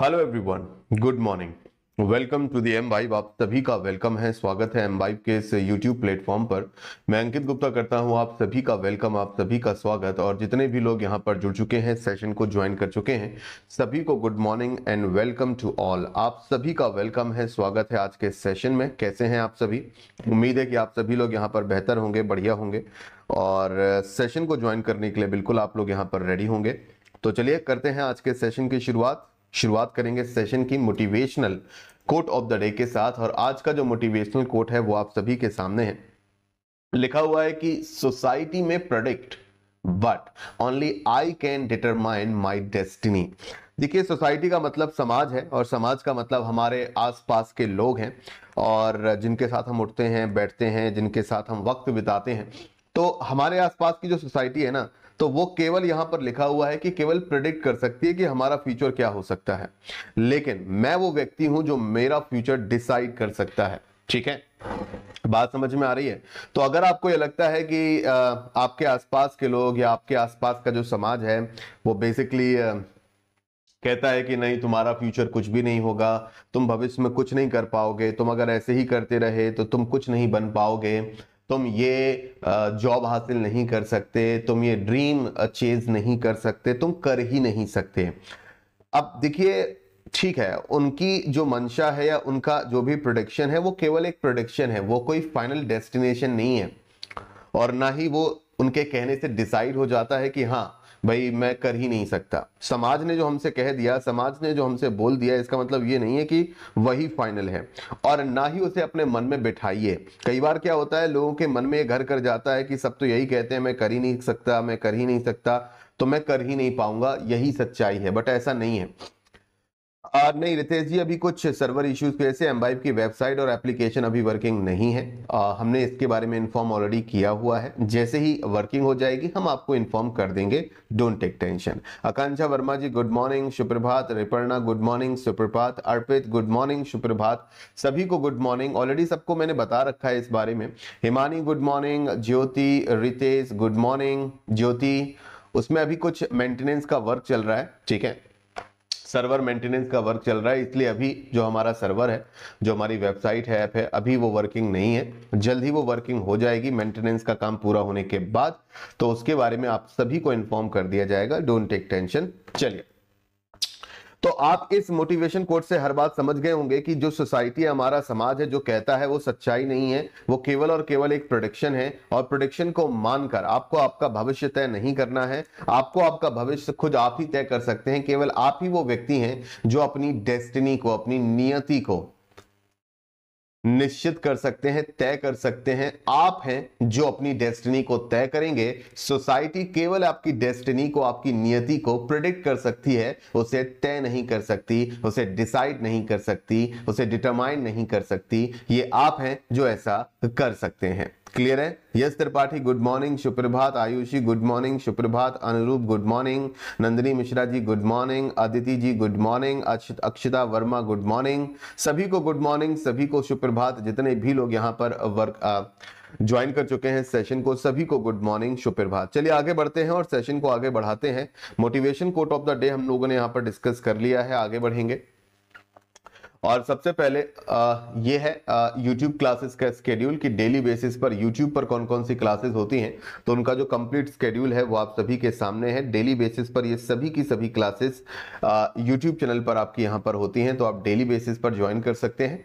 Hello everyone, good morning. Welcome to the M vibe. आप सभी का वेलकम है, स्वागत है एम वाइब के इस यूट्यूब प्लेटफॉर्म पर। मैं अंकित गुप्ता करता हूं आप सभी का वेलकम, आप सभी का स्वागत। और जितने भी लोग यहां पर जुड़ चुके हैं, सेशन को ज्वाइन कर चुके हैं, सभी को good morning and welcome to all. आप सभी का वेलकम है, स्वागत है आज के सेशन में। कैसे हैं आप सभी? उम्मीद है कि आप सभी लोग यहाँ पर बेहतर होंगे, बढ़िया होंगे और सेशन को ज्वाइन करने के लिए बिल्कुल आप लोग यहाँ पर रेडी होंगे। तो चलिए करते हैं आज के सेशन की शुरुआत करेंगे सेशन की motivational quote of the day के साथ। और आज का जो मोटिवेशनल कोट है वो आप सभी के सामने है। लिखा हुआ है कि सोसाइटी में predict but only I can determine my destiny. देखिए, सोसाइटी का मतलब समाज है और समाज का मतलब हमारे आसपास के लोग हैं और जिनके साथ हम उठते हैं, बैठते हैं, जिनके साथ हम वक्त बिताते हैं। तो हमारे आसपास की जो सोसाइटी है ना, तो वो केवल यहाँ पर लिखा हुआ है कि केवल प्रेडिक्ट कर सकती है कि हमारा फ्यूचर क्या हो सकता है, लेकिन मैं वो व्यक्ति हूं जो मेरा फ्यूचर डिसाइड कर सकता है। ठीक है, बात समझ में आ रही है? तो अगर आपको ये लगता है कि आपके आसपास के लोग या आपके आसपास का जो समाज है वो बेसिकली कहता है कि नहीं, तुम्हारा फ्यूचर कुछ भी नहीं होगा, तुम भविष्य में कुछ नहीं कर पाओगे, तुम अगर ऐसे ही करते रहे तो तुम कुछ नहीं बन पाओगे, तुम ये जॉब हासिल नहीं कर सकते, तुम ये ड्रीम चेज नहीं कर सकते, तुम कर ही नहीं सकते। अब देखिए, ठीक है, उनकी जो मंशा है या उनका जो भी प्रेडिक्शन है वो केवल एक प्रेडिक्शन है, वो कोई फाइनल डेस्टिनेशन नहीं है और ना ही वो उनके कहने से डिसाइड हो जाता है कि हाँ भाई मैं कर ही नहीं सकता। समाज ने जो हमसे कह दिया, समाज ने जो हमसे बोल दिया, इसका मतलब ये नहीं है कि वही फाइनल है और ना ही उसे अपने मन में बिठाइए। कई बार क्या होता है, लोगों के मन में ये घर कर जाता है कि सब तो यही कहते हैं मैं कर ही नहीं सकता, मैं कर ही नहीं सकता, तो मैं कर ही नहीं पाऊंगा, यही सच्चाई है। बट ऐसा नहीं है। नहीं रितेश जी, अभी कुछ सर्वर इश्यूज की वजह से एमवाइब की वेबसाइट और एप्लीकेशन अभी वर्किंग नहीं है। हमने इसके बारे में इन्फॉर्म ऑलरेडी किया हुआ है। जैसे ही वर्किंग हो जाएगी हम आपको इन्फॉर्म कर देंगे, don't take tension. Akanksha Verma ji good morning, सुप्रभात। रिपर्णा गुड मॉर्निंग, सुप्रभात। अर्पित गुड मॉर्निंग, सुप्रभात। सभी को गुड मॉर्निंग। ऑलरेडी सबको मैंने बता रखा है इस बारे में। Himani good morning, Jyoti, Ritesh good morning. Jyoti, उसमें अभी कुछ मेंटेनेंस का वर्क चल रहा है, ठीक है, सर्वर मेंटेनेंस का वर्क चल रहा है, इसलिए अभी जो हमारा सर्वर है, जो हमारी वेबसाइट है, ऐप है, अभी वो वर्किंग नहीं है। जल्द ही वो वर्किंग हो जाएगी, मेंटेनेंस का काम पूरा होने के बाद, तो उसके बारे में आप सभी को इन्फॉर्म कर दिया जाएगा, डोंट टेक टेंशन। चलिए, तो आप इस मोटिवेशन कोट से हर बात समझ गए होंगे कि जो सोसाइटी है, हमारा समाज है, जो कहता है वो सच्चाई नहीं है, वो केवल और केवल एक प्रेडिक्शन है। और प्रेडिक्शन को मानकर आपको आपका भविष्य तय नहीं करना है, आपको आपका भविष्य खुद आप ही तय कर सकते हैं। केवल आप ही वो व्यक्ति हैं जो अपनी डेस्टिनी को, अपनी नियति को निश्चित कर सकते हैं, तय कर सकते हैं। आप हैं जो अपनी डेस्टिनी को तय करेंगे। सोसाइटी केवल आपकी डेस्टिनी को, आपकी नियति को प्रेडिक्ट कर सकती है, उसे तय नहीं कर सकती, उसे डिसाइड नहीं कर सकती, उसे डिटरमाइन नहीं कर सकती। ये आप हैं जो ऐसा कर सकते हैं। क्लियर है? यस त्रिपाठी गुड मॉर्निंग, सुप्रभात। आयुषी गुड मॉर्निंग, सुप्रभात। Anurup good morning. Nandini Mishra ji good morning. Aditi ji good morning. Akshita Verma good morning. सभी को गुड मॉर्निंग, सभी को सुप्रभात। जितने भी लोग यहाँ पर वर्क ज्वाइन कर चुके हैं सेशन को, सभी को गुड मॉर्निंग, सुप्रभात। चलिए आगे बढ़ते हैं और सेशन को आगे बढ़ाते हैं। Motivation quote of the day हम लोगों ने यहाँ पर डिस्कस कर लिया है, आगे बढ़ेंगे। और सबसे पहले ये है YouTube क्लासेस का स्केड्यूल कि डेली बेसिस पर YouTube पर कौन कौन सी क्लासेस होती हैं, तो उनका जो कंप्लीट स्केड्यूल है वो आप सभी के सामने है। डेली बेसिस पर ये सभी की सभी क्लासेस YouTube चैनल पर आपकी यहाँ पर होती हैं, तो आप डेली बेसिस पर ज्वाइन कर सकते हैं।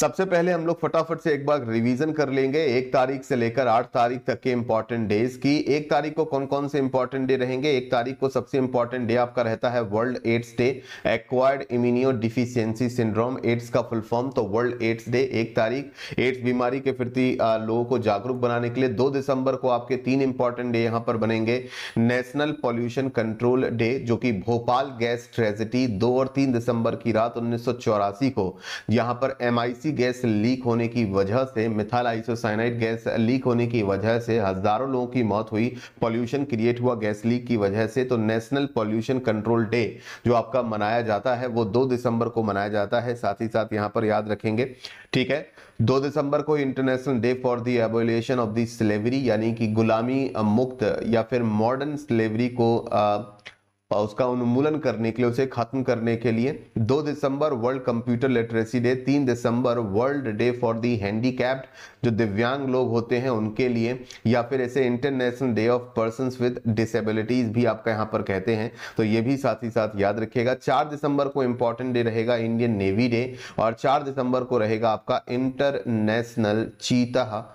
सबसे पहले हम लोग फटाफट से एक बार रिवीजन कर लेंगे 1 तारीख से लेकर 8 तारीख तक के इंपॉर्टेंट डेज की। 1 तारीख को कौन कौन से इंपॉर्टेंट डे रहेंगे। 1 तारीख को सबसे इंपॉर्टेंट डे आपका रहता है world AIDS day, acquired immuno deficiency syndrome, AIDS का फुल फॉर्म। तो वर्ल्ड एड्स डे 1 तारीख, एड्स बीमारी के प्रति लोगों को जागरूक बनाने के लिए। 2 दिसंबर को आपके 3 इंपॉर्टेंट डे यहाँ पर बनेंगे। नेशनल पॉल्यूशन कंट्रोल डे जो कि भोपाल गैस ट्रेजेडी 2 और 3 दिसंबर की रात 1984 को यहाँ पर MIC गैस लीक होने की वजह से, मिथाइल आइसोसाइनाइड गैस लीक होने की वजह से हजारों लोगों की मौत हुई, पॉल्यूशन क्रिएट हुआ गैस लीक की वजह से। तो नेशनल पॉल्यूशन कंट्रोल डे जो आपका मनाया जाता है वो 2 दिसंबर को मनाया जाता है। साथ ही साथ यहां पर याद रखेंगे, ठीक है, 2 दिसंबर को international day for the abolition of the slavery, यानी कि गुलामी मुक्त या फिर मॉडर्न स्लेवरी को उसका उन्मूलन करने के लिए, उसे खत्म करने के लिए। 2 दिसंबर वर्ल्ड कंप्यूटर लिटरेसी डे, 3 दिसंबर world day for the handicapped जो दिव्यांग लोग होते हैं उनके लिए, या फिर ऐसे international day of persons with disabilities भी आपका यहाँ पर कहते हैं। तो ये भी साथ ही साथ याद रखिएगा। 4 दिसंबर को इंपॉर्टेंट डे रहेगा इंडियन नेवी डे, और 4 दिसंबर को रहेगा आपका इंटरनेशनल चीता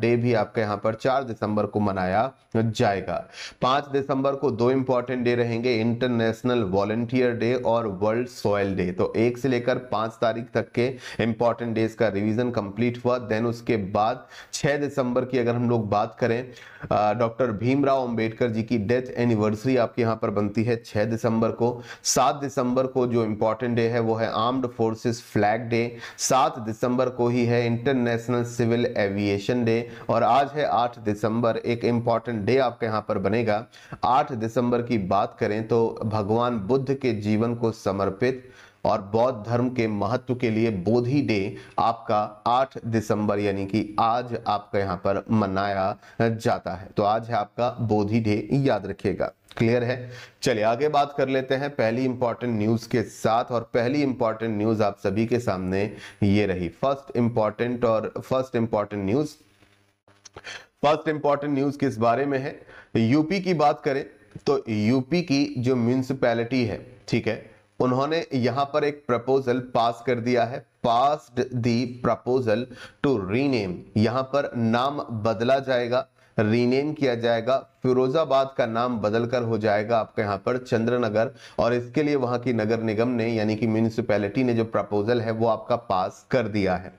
डे भी आपके यहाँ पर 4 दिसंबर को मनाया जाएगा। 5 दिसंबर को 2 इंपॉर्टेंट डे रहेंगे, इंटरनेशनल वॉलंटियर डे और वर्ल्ड सॉयल डे। तो 1 से लेकर 5 तारीख तक के इंपॉर्टेंट डेज का रिवीजन कंप्लीट हुआ। देन उसके बाद 6 दिसंबर की अगर हम लोग बात करें, डॉक्टर भीमराव अंबेडकर जी की डेथ एनिवर्सरी आपके यहाँ पर बनती है 6 दिसंबर को। 7 दिसंबर को जो इंपॉर्टेंट डे है वो है आर्म्ड फोर्सेस फ्लैग डे, 7 दिसंबर को ही है इंटरनेशनल सिविल एविएशन डे, और आज है 8 दिसंबर, एक इंपॉर्टेंट डे आपके यहाँ पर बनेगा। 8 दिसंबर की बात करें तो भगवान बुद्ध के जीवन को समर्पित और बौद्ध धर्म के महत्व के लिए बोधि डे आपका 8 दिसंबर यानी कि आज आपका यहाँ पर मनाया जाता है। तो आज है आपका बोधि डे, याद रखिएगा। क्लियर है? चलिए आगे बात कर लेते हैं पहली इंपॉर्टेंट न्यूज के साथ, और पहली इंपॉर्टेंट न्यूज आप सभी के सामने ये रही। फर्स्ट इंपॉर्टेंट न्यूज किस बारे में है? यूपी की बात करें तो यूपी की जो म्यूनिसिपैलिटी है, ठीक है, उन्होंने यहां पर एक प्रपोजल पास कर दिया है, passed the proposal to rename. यहां पर नाम बदला जाएगा, रीनेम किया जाएगा, फिरोजाबाद का नाम बदलकर हो जाएगा आपके यहाँ पर चंद्रनगर, और इसके लिए वहां की नगर निगम ने यानी कि म्यूनिसिपैलिटी ने जो प्रपोजल है वो आपका पास कर दिया है।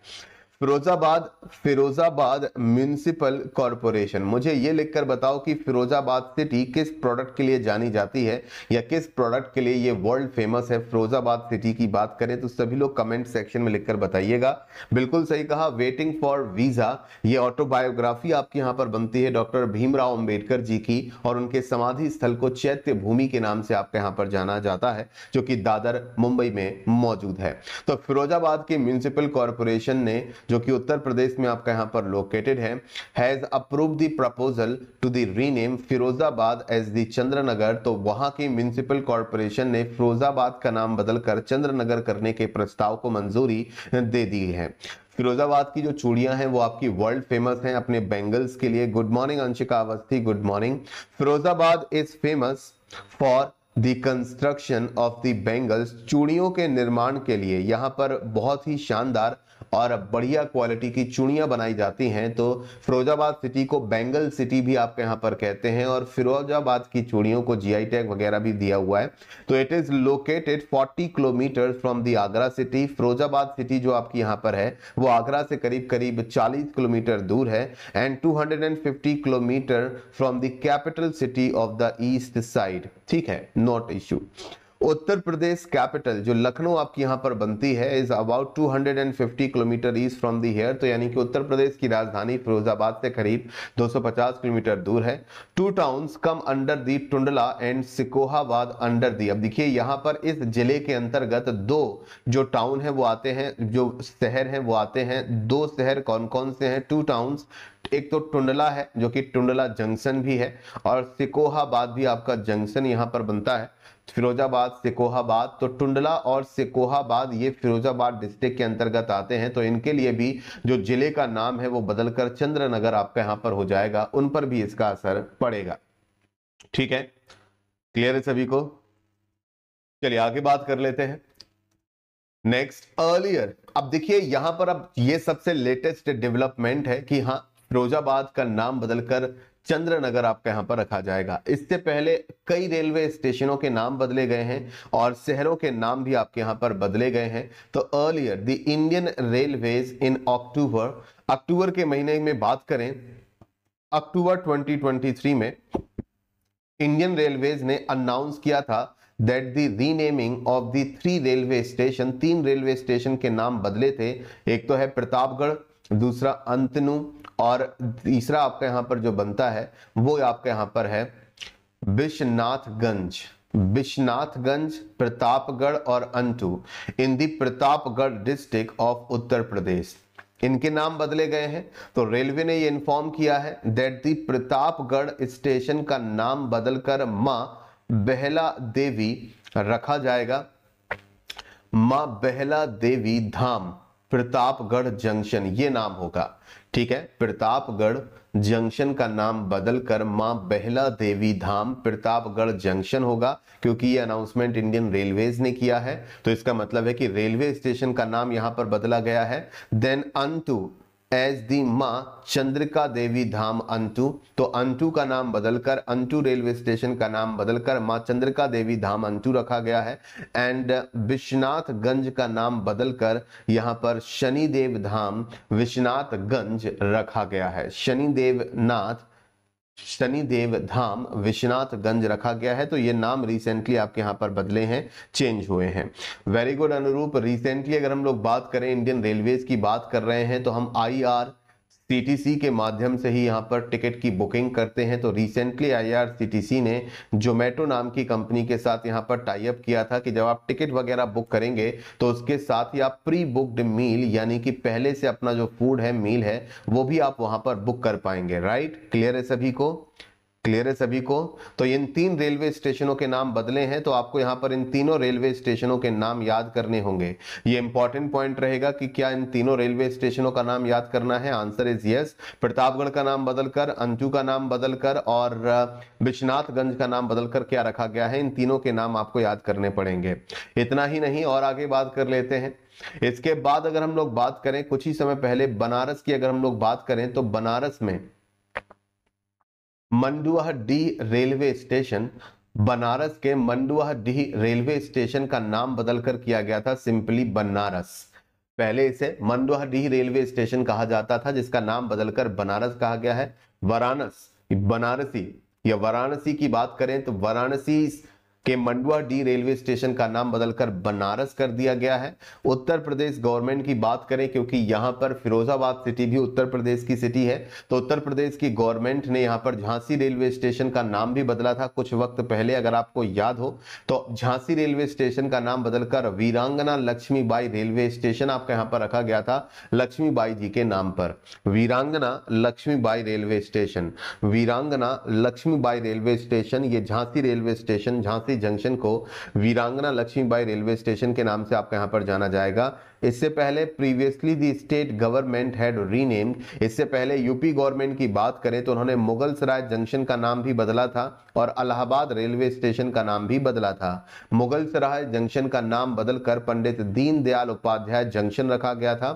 फिरोजाबाद म्यूनिसिपल कॉरपोरेशन, मुझे ये लिखकर बताओ कि फिरोजाबाद सिटी किस प्रोडक्ट के लिए जानी जाती है या किस प्रोडक्ट के लिए ये वर्ल्ड फेमस है। फिरोजाबाद सिटी की बात करें तो सभी लोग कमेंट सेक्शन में लिखकर बताइएगा। बिल्कुल सही कहा, वेटिंग फॉर वीजा। ये ऑटोबायोग्राफी आपके यहाँ पर बनती है डॉक्टर भीमराव अंबेडकर जी की, और उनके समाधि स्थल को चैत्य भूमि के नाम से आपके यहाँ पर जाना जाता है, जो कि दादर मुंबई में मौजूद है। तो फिरोजाबाद के म्यूनिसिपल कॉरपोरेशन ने, जो कि उत्तर प्रदेश में आपका यहाँ पर लोकेटेड है, has approved the proposal to the rename Firozabad as the Chandranagar. तो वहां की म्युनिसिपल कॉर्पोरेशन ने फिरोजाबाद का नाम बदलकर चंद्रनगर करने के प्रस्ताव को मंजूरी दे दी है। फिरोजाबाद की जो चूड़ियां हैं वो आपकी वर्ल्ड फेमस हैं अपने बैंगल्स के लिए। Good morning Anshika Awasthi, good morning. Firozabad is famous for the construction of the bangles, चूड़ियों के निर्माण के लिए यहाँ पर बहुत ही शानदार और बढ़िया क्वालिटी की चूड़ियां बनाई जाती हैं। तो फिरोजाबाद सिटी को बैंगल सिटी भी आपके यहाँ पर कहते हैं, और फिरोजाबाद की चूड़ियों को जीआई टैग वगैरह भी दिया हुआ है। तो it is located 40 kilometre from the Agra city. Firozabad city जो आपकी यहाँ पर है वो आगरा से करीब करीब 40 किलोमीटर दूर है, and 250 kilometre from the capital city of the east side. ठीक है, not issue. Uttar Pradesh capital जो लखनऊ आपकी यहाँ पर बनती है is about 250 kilometre east from the here. तो यानी कि उत्तर प्रदेश की राजधानी फिरोजाबाद से करीब 250 किलोमीटर दूर है। 2 towns come under the Tundla and Shikohabad under the. अब देखिए यहाँ पर इस जिले के अंतर्गत 2 जो टाउन है वो आते हैं, जो शहर हैं वो आते हैं। 2 शहर कौन कौन से हैं? 2 टाउन्स, एक तो टुंडला है जो कि टुंडला जंक्शन भी है, और सिकोहाबाद भी आपका जंक्शन यहाँ पर बनता है। फिरोजाबाद, सिकोहाबाद, तो टुंडला और सिकोहाबाद ये फिरोजाबाद डिस्ट्रिक्ट के अंतर्गत आते हैं। तो इनके लिए भी जो जिले का नाम है वो बदलकर चंद्रनगर आपका यहाँ पर हो जाएगा, उन पर भी इसका असर पड़ेगा। ठीक है, क्लियर है सभी को? चलिए आगे बात कर लेते हैं। Next earlier. अब देखिए यहां पर अब ये सबसे लेटेस्ट डेवलपमेंट है कि हाँ फिरोजाबाद का नाम बदलकर चंद्रनगर आपका यहाँ पर रखा जाएगा। इससे पहले कई रेलवे स्टेशनों के नाम बदले गए हैं और शहरों के नाम भी आपके यहाँ पर बदले गए हैं। तो earlier the Indian railways in October के महीने में बात करें, अक्टूबर 2023 में इंडियन रेलवेज ने अनाउंस किया था that the renaming of the three railway station, तीन रेलवे स्टेशन के नाम बदले थे। एक तो है प्रतापगढ़, दूसरा अंतनू और तीसरा आपका यहाँ पर जो बनता है वो आपका यहाँ पर है बिश्नाथगंज। बिश्नाथगंज, प्रतापगढ़ और Antu in the Pratapgarh district of Uttar Pradesh, इनके नाम बदले गए हैं। तो रेलवे ने ये इन्फॉर्म किया है दैट दी प्रतापगढ़ स्टेशन का नाम बदलकर माँ बेहला देवी रखा जाएगा, माँ बेहला देवी धाम प्रतापगढ़ जंक्शन ये नाम होगा। ठीक है, प्रतापगढ़ जंक्शन का नाम बदलकर माँ बेहला देवी धाम प्रतापगढ़ जंक्शन होगा क्योंकि ये अनाउंसमेंट इंडियन रेलवेज ने किया है। तो इसका मतलब है कि रेलवे स्टेशन का नाम यहाँ पर बदला गया है। देन अंतु एज दी माँ चंद्रिका देवी धाम अंतु, तो अंतु का नाम बदलकर, अंतु रेलवे स्टेशन का नाम बदलकर माँ चंद्रिका देवी धाम अंतु रखा गया है। एंड विश्वनाथगंज का नाम बदलकर यहाँ पर शनिदेव धाम विश्वनाथगंज रखा गया है। शनिदेव धाम विश्वनाथगंज रखा गया है। तो ये नाम रिसेंटली आपके यहाँ पर बदले हैं, चेंज हुए हैं। वेरी गुड अनुरूप। रिसेंटली अगर हम लोग बात करें इंडियन रेलवेज की बात कर रहे हैं तो हम IRCTC के माध्यम से ही यहाँ पर टिकट की बुकिंग करते हैं। तो रिसेंटली IRCTC ने जोमेटो नाम की कंपनी के साथ यहाँ पर टाई अप किया था कि जब आप टिकट वगैरह बुक करेंगे तो उसके साथ ही आप प्री बुक्ड मील यानी कि पहले से अपना जो फूड है, मील है, वो भी आप वहाँ पर बुक कर पाएंगे। राइट, क्लियर है सभी को? तो इन तीन रेलवे स्टेशनों के नाम बदले हैं तो आपको यहाँ पर इन तीनों रेलवे स्टेशनों के नाम याद करने होंगे। ये इंपॉर्टेंट पॉइंट रहेगा कि क्या इन तीनों रेलवे स्टेशनों का नाम याद करना है। Answer is yes. प्रतापगढ़ का नाम बदलकर, अंजू का नाम बदलकर और विश्वनाथगंज का नाम बदलकर क्या रखा गया है, इन तीनों के नाम आपको याद करने पड़ेंगे। इतना ही नहीं, और आगे बात कर लेते हैं। इसके बाद अगर हम लोग बात करें, कुछ ही समय पहले बनारस की अगर हम लोग बात करें तो बनारस में मंडुआडीह रेलवे स्टेशन, बनारस के मंडुआडीह रेलवे स्टेशन का नाम बदलकर किया गया था सिंपली बनारस। पहले इसे मंडुआडीह रेलवे स्टेशन कहा जाता था जिसका नाम बदलकर बनारस कहा गया है। बनारसी या वाराणसी की बात करें तो वाराणसी के मंडुआडीह रेलवे स्टेशन का नाम बदलकर बनारस कर दिया गया है। उत्तर प्रदेश गवर्नमेंट की बात करें, क्योंकि यहाँ पर फिरोजाबाद सिटी भी उत्तर प्रदेश की सिटी है, तो उत्तर प्रदेश की गवर्नमेंट ने यहाँ पर झांसी रेलवे स्टेशन का नाम भी बदला था कुछ वक्त पहले। अगर आपको याद हो तो झांसी रेलवे स्टेशन का नाम बदलकर वीरांगना लक्ष्मीबाई रेलवे स्टेशन आपका यहाँ पर रखा गया था, लक्ष्मीबाई जी के नाम पर। वीरांगना लक्ष्मीबाई रेलवे स्टेशन, ये Jhansi railway station, Jhansi junction को वीरांगना लक्ष्मीबाई रेलवे स्टेशन के नाम से आपका यहां पर जाना जाएगा। इससे पहले previously the state government had renamed, इससे पहले यूपी गवर्नमेंट की बात करें तो उन्होंने मुगल सराय जंक्शन का नाम भी बदला था और इलाहाबाद रेलवे स्टेशन का नाम भी बदला था। मुगल सराय जंक्शन का नाम बदलकर पंडित दीनदयाल उपाध्याय जंक्शन रखा गया था।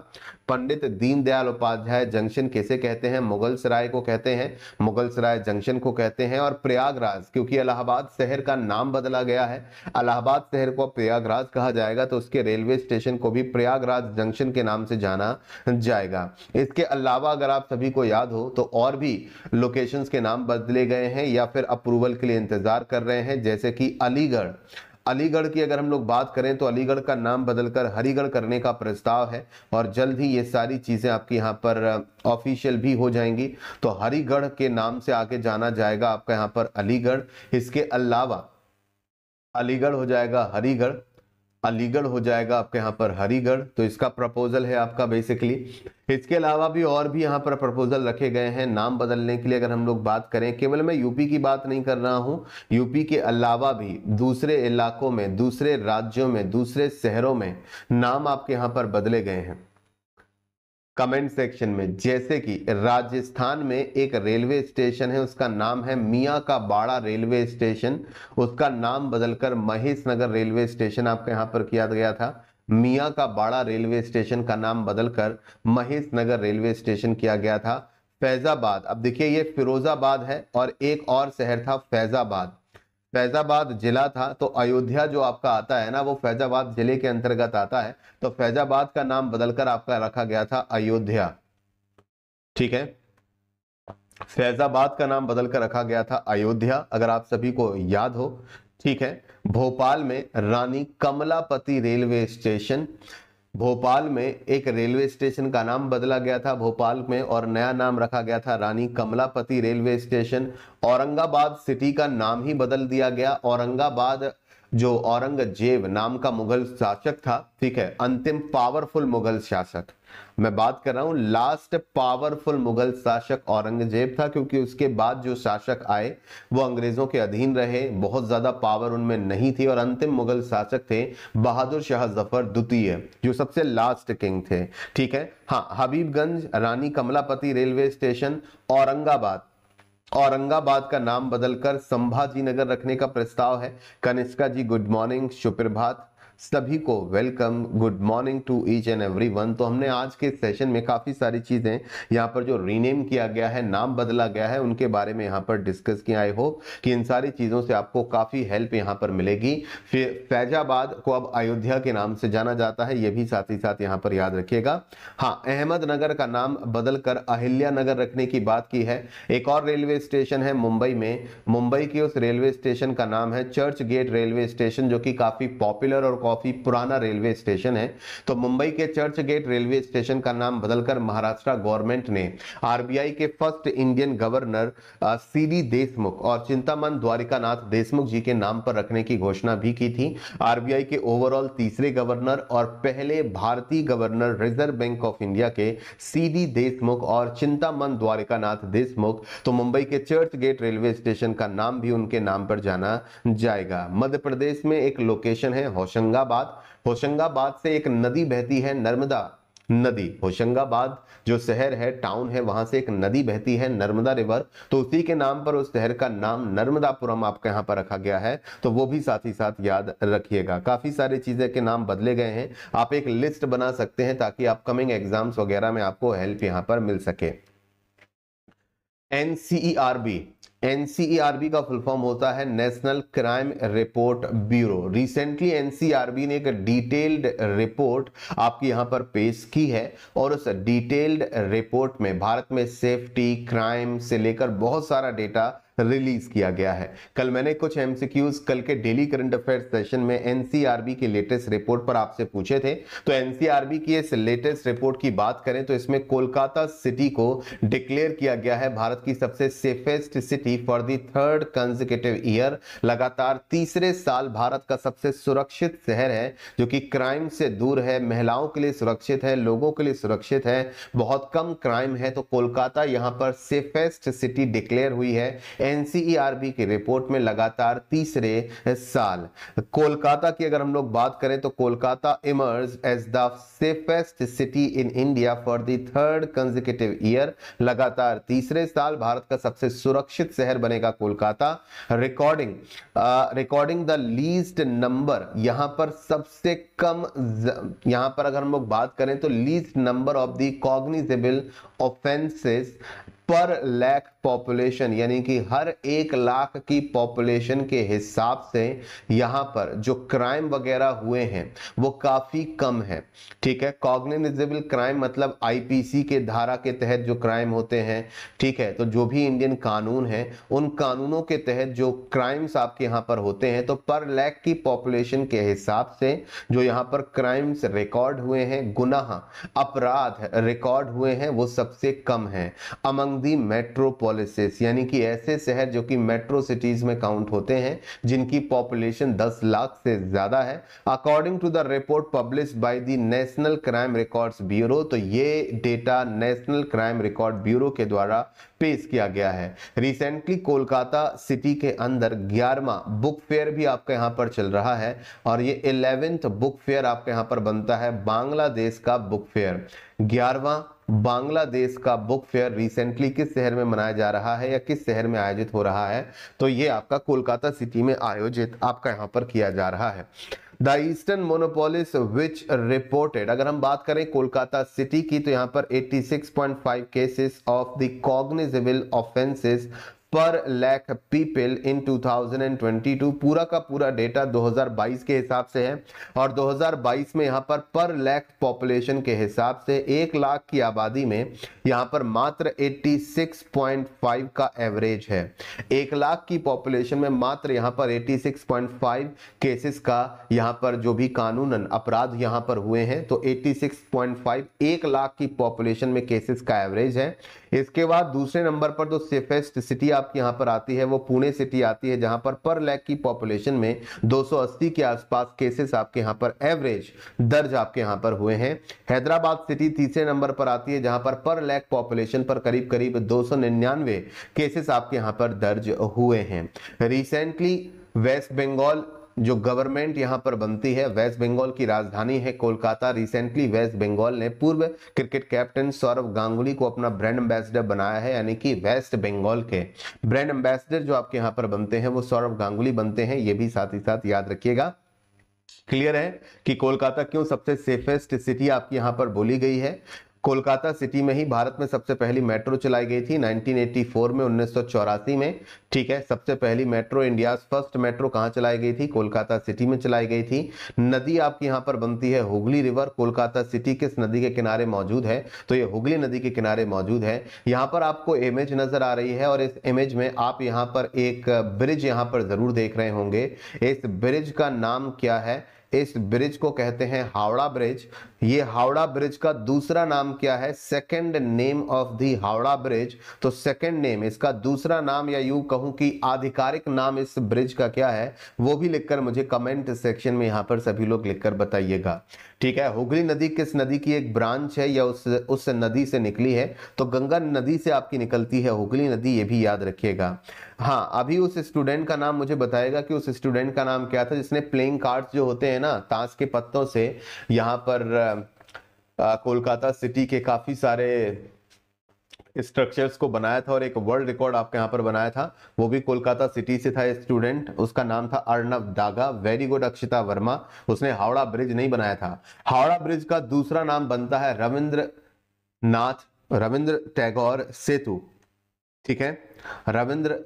पंडित दीनदयाल उपाध्याय जंक्शन किसे कहते हैं? मुगल सराय को कहते हैं, मुगल सराय जंक्शन को कहते हैं। और प्रयागराज, क्योंकि इलाहाबाद शहर का नाम बदला गया है, इलाहाबाद शहर को प्रयागराज कहा जाएगा, तो उसके रेलवे स्टेशन को भी प्रयागराज जंक्शन के नाम से जाना जाएगा। इसके अलावा अगर आप सभी को याद हो तो और भी लोकेशंस के नाम बदले गए हैं या फिर अप्रूवल के लिए इंतजार कर रहे हैं, जैसे कि अलीगढ़ की अगर हम लोग बात करें तो अलीगढ़ का नाम बदलकर हरीगढ़ करने का प्रस्ताव है और जल्द ही ये सारी चीज़ें आपके यहाँ पर ऑफिशियल भी हो जाएंगी। तो हरीगढ़ के नाम से आगे जाना जाएगा आपका यहाँ पर अलीगढ़। इसके अलावा अलीगढ़ हो जाएगा हरीगढ़, अलीगढ़ हो जाएगा आपके यहाँ पर हरीगढ़। तो इसका प्रपोजल है आपका बेसिकली। इसके अलावा भी और भी यहाँ पर प्रपोजल रखे गए हैं नाम बदलने के लिए। अगर हम लोग बात करें, केवल मैं यूपी की बात नहीं कर रहा हूँ, यूपी के अलावा भी दूसरे इलाकों में, दूसरे राज्यों में, दूसरे शहरों में नाम आपके यहाँ पर बदले गए हैं कमेंट सेक्शन में। जैसे कि राजस्थान में एक रेलवे स्टेशन है, उसका नाम है मियां का बाड़ा रेलवे स्टेशन, उसका नाम बदलकर महेश नगर रेलवे स्टेशन आपका यहाँ पर किया गया था। मियां का बाड़ा रेलवे स्टेशन का नाम बदलकर महेश नगर रेलवे स्टेशन किया गया था। फैजाबाद, अब देखिए ये फिरोजाबाद है और एक और शहर था फैजाबाद, फैजाबाद जिला था। तो अयोध्या जो आपका आता है ना वो फैजाबाद जिले के अंतर्गत आता है, तो फैजाबाद का नाम बदलकर आपका रखा गया था अयोध्या। ठीक है, फैजाबाद का नाम बदलकर रखा गया था अयोध्या, अगर आप सभी को याद हो। ठीक है, भोपाल में रानी कमलापति रेलवे स्टेशन, भोपाल में एक रेलवे स्टेशन का नाम बदला गया था भोपाल में और नया नाम रखा गया था Rani Kamlapati railway station. Aurangabad city का नाम ही बदल दिया गया, औरंगाबाद जो औरंगजेब नाम का मुगल शासक था, ठीक है, अंतिम पावरफुल मुगल शासक, मैं बात कर रहा हूं लास्ट पावरफुल मुगल शासक औरंगजेब था, क्योंकि उसके बाद जो शासक आए वो अंग्रेजों के अधीन रहे, बहुत ज्यादा पावर उनमें नहीं थी, और अंतिम मुगल शासक थे बहादुर शाह जफर द्वितीय जो सबसे लास्ट किंग थे। ठीक है, हाँ, हबीबगंज, रानी कमलापति रेलवे स्टेशन, औरंगाबाद, औरंगाबाद का नाम बदलकर संभाजी नगर रखने का प्रस्ताव है। कनिष्का जी गुड मॉर्निंग, सुप्रभात, सभी को welcome, good morning to each and everyone. तो हमने आज के सेशन में काफ़ी सारी चीज़ें यहाँ पर जो रीनेम किया गया है, नाम बदला गया है, उनके बारे में यहाँ पर डिस्कस किया। आई होप कि इन सारी चीज़ों से आपको काफ़ी हेल्प यहाँ पर मिलेगी। फिर फैजाबाद को अब अयोध्या के नाम से जाना जाता है, ये भी साथ ही साथ यहाँ पर याद रखिएगा। हाँ, अहमदनगर का नाम बदलकर अहिल्या नगर रखने की बात की है। एक और रेलवे स्टेशन है मुंबई में, मुंबई के उस रेलवे स्टेशन का नाम है चर्च गेट रेलवे स्टेशन, जो कि काफ़ी पॉपुलर और काफी पुराना रेलवे स्टेशन है। तो मुंबई के चर्च गेट रेलवे स्टेशन का नाम बदलकर महाराष्ट्र गवर्नमेंट ने आरबीआई के first Indian governor CD Deshmukh और चिंतामन द्वारिकानाथ देशमुख जी के नाम पर रखने की घोषणा भी की थी। आरबीआई के ओवरऑल तीसरे गवर्नर और पहले भारतीय governor reserve bank of India के सीडी देशमुख और चिंतामन द्वारिकानाथ देशमुख। तो मुंबई के चर्च गेट रेलवे स्टेशन का नाम भी उनके नाम पर जाना जाएगा। मध्य प्रदेश में एक लोकेशन है होशंगाबाद, होशंगाबाद से एक नदी बहती है, नर्मदा नदी। होशंगाबाद जो शहर है, टाउन है, वहां से एक नदी बहती है नर्मदा रिवर, तो उसी के नाम पर उस शहर का नाम नर्मदापुरम आपके यहाँ पर रखा गया है। तो वो भी साथ ही साथ याद रखिएगा। काफी सारी चीजें के नाम बदले गए हैं, आप एक लिस्ट बना सकते हैं ताकि अपकमिंग एग्जाम्स वगैरह में आपको हेल्प यहाँ पर मिल सके। एनसीईआरबी, एनसीईआरबी का फुल फॉर्म होता है national crime report bureau. Recently NCERB ने एक डिटेल्ड रिपोर्ट आपकी यहां पर पेश की है और उस डिटेल्ड रिपोर्ट में भारत में सेफ्टी, क्राइम से लेकर बहुत सारा डेटा रिलीज किया गया है। कल मैंने कुछ एमसीक्यूज कल के डेली करंट अफेयर्स सेशन में एनसीआरबी के लेटेस्ट रिपोर्ट पर आपसे पूछे थे। तो एनसीआरबी की इस लेटेस्ट रिपोर्ट की बात करें तो इसमें कोलकाता सिटी को डिक्लेयर किया गया है भारत की सबसे safest city for the third consecutive year. लगातार तीसरे साल भारत का सबसे सुरक्षित शहर है, जो कि क्राइम से दूर है, महिलाओं के लिए सुरक्षित है, लोगों के लिए सुरक्षित है, बहुत कम क्राइम है। तो कोलकाता यहाँ पर सेफेस्ट सिटी डिक्लेयर हुई है एनसीईआरबी की रिपोर्ट में लगातार तीसरे साल। कोलकाता की अगर हम लोग बात करें तो Kolkata emerge as the safest city in India for the third consecutive year. लगातार तीसरे साल भारत का सबसे सुरक्षित शहर बनेगा Kolkata. Recording the least number, यहां पर सबसे कम, यहां पर अगर हम लोग बात करें तो least number of the cognizable offences per lakh population, यानी कि हर 1 लाख की पॉपुलेशन के हिसाब से यहाँ पर जो क्राइम वगैरह हुए हैं वो काफ़ी कम है। ठीक है, कॉग्निजेबल क्राइम मतलब आईपीसी के धारा के तहत जो क्राइम होते हैं, ठीक है, तो जो भी इंडियन कानून है उन कानूनों के तहत जो क्राइम्स आपके यहाँ पर होते हैं, तो पर लैक की पॉपुलेशन के हिसाब से जो यहाँ पर क्राइम्स रिकॉर्ड हुए हैं, गुनाह अपराध रिकॉर्ड हुए हैं, वो सबसे कम है। अमंग दी मेट्रोपोलिस, यानी कि ऐसे शहर जो कि मेट्रो सिटीज में काउंट होते हैं जिनकी पॉपुलेशन 10 लाख से ज्यादा है। According to the report publish by the national crime records bureau, तो ये data national crime record bureau के द्वारा पेश किया गया है। रिसेंटली कोलकाता सिटी के अंदर 11वां बुक फेयर भी आपका यहाँ पर चल रहा है और ये 11th बुक फेयर आपके यहाँ पर बनता है, बांग्लादेश का बुक फेयर। 11वां बांग्लादेश का बुक फेयर रिसेंटली किस शहर में मनाया जा रहा है या किस शहर में आयोजित हो रहा है, तो ये आपका कोलकाता सिटी में आयोजित आपका यहाँ पर किया जा रहा है। The eastern metropolis which reported, अगर हम बात करें कोलकाता सिटी की तो यहाँ पर 86.5 cases of the cognizable offences per lakh people in 2022, पूरा का पूरा डेटा 2022 के हिसाब से है और 2022 में यहाँ पर लैक पॉपुलेशन के हिसाब से 1 लाख की आबादी में यहाँ पर मात्र 86.5 का एवरेज है। 1 लाख की पॉपुलेशन में मात्र यहाँ पर 86.5 केसेस का यहाँ पर जो भी कानूनन अपराध यहाँ पर हुए हैं तो 86.5 1 लाख की पॉपुलेशन में केसेस का एवरेज है। इसके बाद दूसरे नंबर पर तो सेफेस्ट सिटी आपके यहाँ पर आती है वो पुणे सिटी आती है जहां पर लैक की पॉपुलेशन में 280 के आसपास केसेस आपके यहाँ पर एवरेज दर्ज आपके यहाँ पर हुए हैं। हैदराबाद सिटी तीसरे नंबर पर आती है जहां पर लैक पॉपुलेशन पर करीब करीब 299 केसेस आपके यहाँ पर दर्ज हुए हैं। रिसेंटली वेस्ट बंगाल जो गवर्नमेंट यहाँ पर बनती है, वेस्ट बंगाल की राजधानी है कोलकाता, रिसेंटली वेस्ट बंगाल ने पूर्व क्रिकेट कैप्टन सौरव गांगुली को अपना ब्रांड एम्बेसडर बनाया है, यानी कि वेस्ट बंगाल के ब्रांड एम्बेसडर जो आपके यहाँ पर बनते हैं वो सौरव गांगुली बनते हैं, ये भी साथ ही साथ याद रखिएगा। क्लियर है कि कोलकाता क्यों सबसे सेफेस्ट सिटी आपकी यहाँ पर बोली गई है। कोलकाता सिटी में ही भारत में सबसे पहली मेट्रो चलाई गई थी 1984 में, 1984 में, ठीक है। सबसे पहली मेट्रो, इंडिया फर्स्ट मेट्रो कहाँ चलाई गई थी? कोलकाता सिटी में चलाई गई थी। नदी आपकी यहाँ पर बनती है हुगली रिवर। कोलकाता सिटी किस नदी के किनारे मौजूद है? तो ये हुगली नदी के किनारे मौजूद है। यहाँ पर आपको इमेज नजर आ रही है और इस इमेज में आप यहाँ पर एक ब्रिज यहाँ पर जरूर देख रहे होंगे। इस ब्रिज का नाम क्या है? इस ब्रिज को कहते हैं हावड़ा ब्रिज। ये हावड़ा ब्रिज का दूसरा नाम क्या है? Second name of the Howrah bridge. तो सेकंड नेम, इसका दूसरा नाम या यूं कहूं कि आधिकारिक नाम इस ब्रिज का क्या है वो भी लिखकर मुझे कमेंट सेक्शन में यहां पर सभी लोग लिखकर बताइएगा, ठीक है। हुगली नदी किस नदी की एक ब्रांच है या उस नदी से निकली है? तो गंगा नदी से आपकी निकलती है हुगली नदी, ये भी याद रखिएगा। हाँ, अभी उस स्टूडेंट का नाम मुझे बताएगा कि उस स्टूडेंट का नाम क्या था जिसने प्लेइंग कार्ड्स जो होते हैं ना, ताश के पत्तों से यहाँ पर कोलकाता सिटी के काफी सारे स्ट्रक्चर्स को बनाया था और एक वर्ल्ड रिकॉर्ड आपके यहाँ पर बनाया था, वो भी कोलकाता सिटी से था स्टूडेंट, उसका नाम था अर्णव डागा। वेरी गुड अक्षिता वर्मा, उसने हावड़ा ब्रिज नहीं बनाया था। हावड़ा ब्रिज का दूसरा नाम बनता है रविंद्र टैगोर सेतु, ठीक है, रविंद्र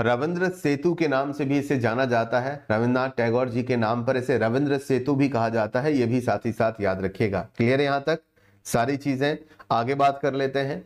रविंद्र सेतु के नाम से भी इसे जाना जाता है। रविंद्रनाथ टैगोर जी के नाम पर इसे रविंद्र सेतु भी कहा जाता है, ये भी साथ ही साथ याद रखिएगा। क्लियर है यहाँ तक सारी चीजें? आगे बात कर लेते हैं।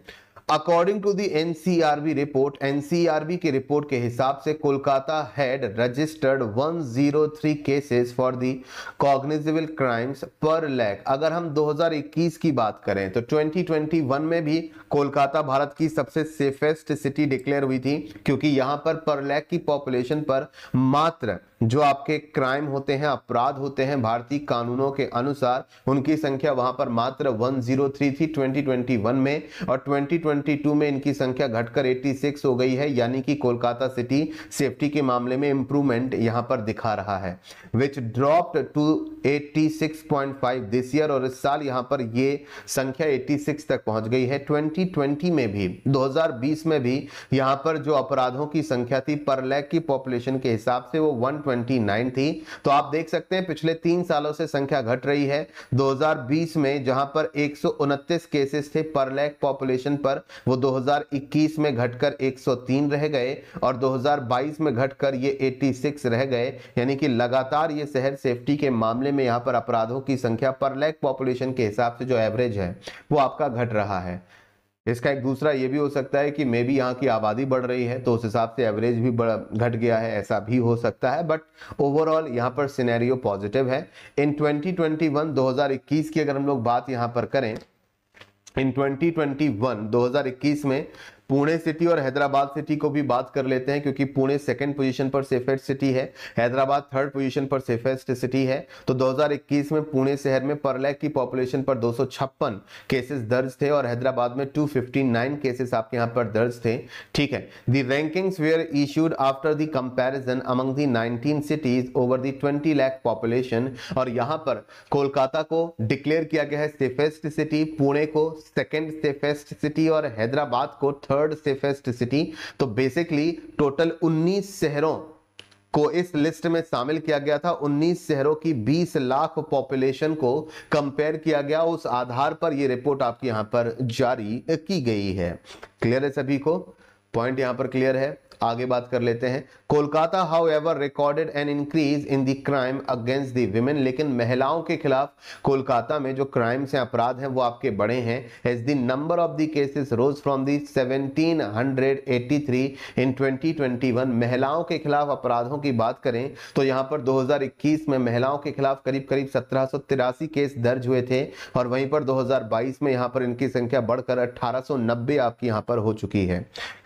According to the NCRB report, NCRB की रिपोर्ट के हिसाब से Kolkata had registered 103 cases for the cognizable crimes per lakh. अगर हम 2021 की बात करें तो 2021 में भी कोलकाता भारत की सबसे सेफेस्ट सिटी डिक्लेयर हुई थी क्योंकि यहाँ पर लैक की पॉपुलेशन पर मात्र जो आपके क्राइम होते हैं, अपराध होते हैं भारतीय कानूनों के अनुसार, उनकी संख्या वहां पर मात्र 103 थी 2021 में और 2022 में इनकी संख्या घटकर 86 हो गई है, यानी कि कोलकाता सिटी सेफ्टी के मामले में इंप्रूवमेंट यहां पर दिखा रहा है, which dropped to 86.5 this year. और इस साल यहां पर ये संख्या 86 तक पहुंच गई है। 2020 में भी, 2020 में भी यहां पर जो अपराधों की संख्या थी पर लैक की पॉपुलेशन के हिसाब से वो 129 थी। तो आप देख सकते हैं पिछले 3 सालों से संख्या घट रही है। 2020 में जहां पर 129 केसेस थे पर लैक पॉपुलेशन पर, वो 2021 में घटकर 103 रह गए और 2022 में घटकर ये 86 रह गए, यानी कि लगातार ये शहर सेफ्टी के मामले में यहां पर अपराधों की संख्या पर लैक पॉपुलेशन के हिसाब से जो एवरेज है वो आपका घट रहा है। इसका एक दूसरा ये भी हो सकता है कि मे बी यहाँ की आबादी बढ़ रही है तो उस हिसाब से एवरेज भी घट गया है, ऐसा भी हो सकता है, बट ओवरऑल यहाँ पर सिनेरियो पॉजिटिव है। इन 2021 की अगर हम लोग बात यहाँ पर करें, इन 2021 में पुणे सिटी और हैदराबाद सिटी को भी बात कर लेते हैं क्योंकि पुणे सेकंड पोजीशन पर सेफेस्ट सिटी है, हैदराबाद थर्ड पोजीशन पर सेफेस्ट सिटी है। तो 2021 में पुणे शहर में पर लैक की पॉपुलेशन पर 256 केसेस दर्ज थे और हैदराबाद में 259 केसेस आपके यहाँ पर दर्ज थे, ठीक है। The rankings were issued after the comparison among the 19 cities over the 20 lakh population. और यहाँ पर कोलकाता को डिक्लेयर किया गया है सेफेस्ट सिटी, पुणे को सेकेंड सेफेस्ट सिटी और हैदराबाद को थर्ड थर्ड सेफेस्ट सिटी। तो बेसिकली टोटल 19 शहरों को इस लिस्ट में शामिल किया गया था। 19 शहरों की 20 लाख पॉपुलेशन को कंपेयर किया गया, उस आधार पर यह रिपोर्ट आपके यहां पर जारी की गई है। क्लियर है सभी को? पॉइंट यहां पर क्लियर है। आगे बात कर लेते हैं। Kolkata however recorded an increase in the crime against the women. लेकिन महिलाओं के खिलाफ कोलकाता में जो क्राइम्स हैं, अपराध हैं, वो आपके बड़े हैं। As the number of the cases rose from the 1783 in 2021। महिलाओं के खिलाफ अपराधों की बात करें तो यहाँ पर 2021 में महिलाओं के खिलाफ करीब करीब 1783 केस दर्ज हुए थे और वहीं पर 2022 में यहाँ पर इनकी संख्या बढ़कर 1890 आपकी यहाँ पर हो चुकी है।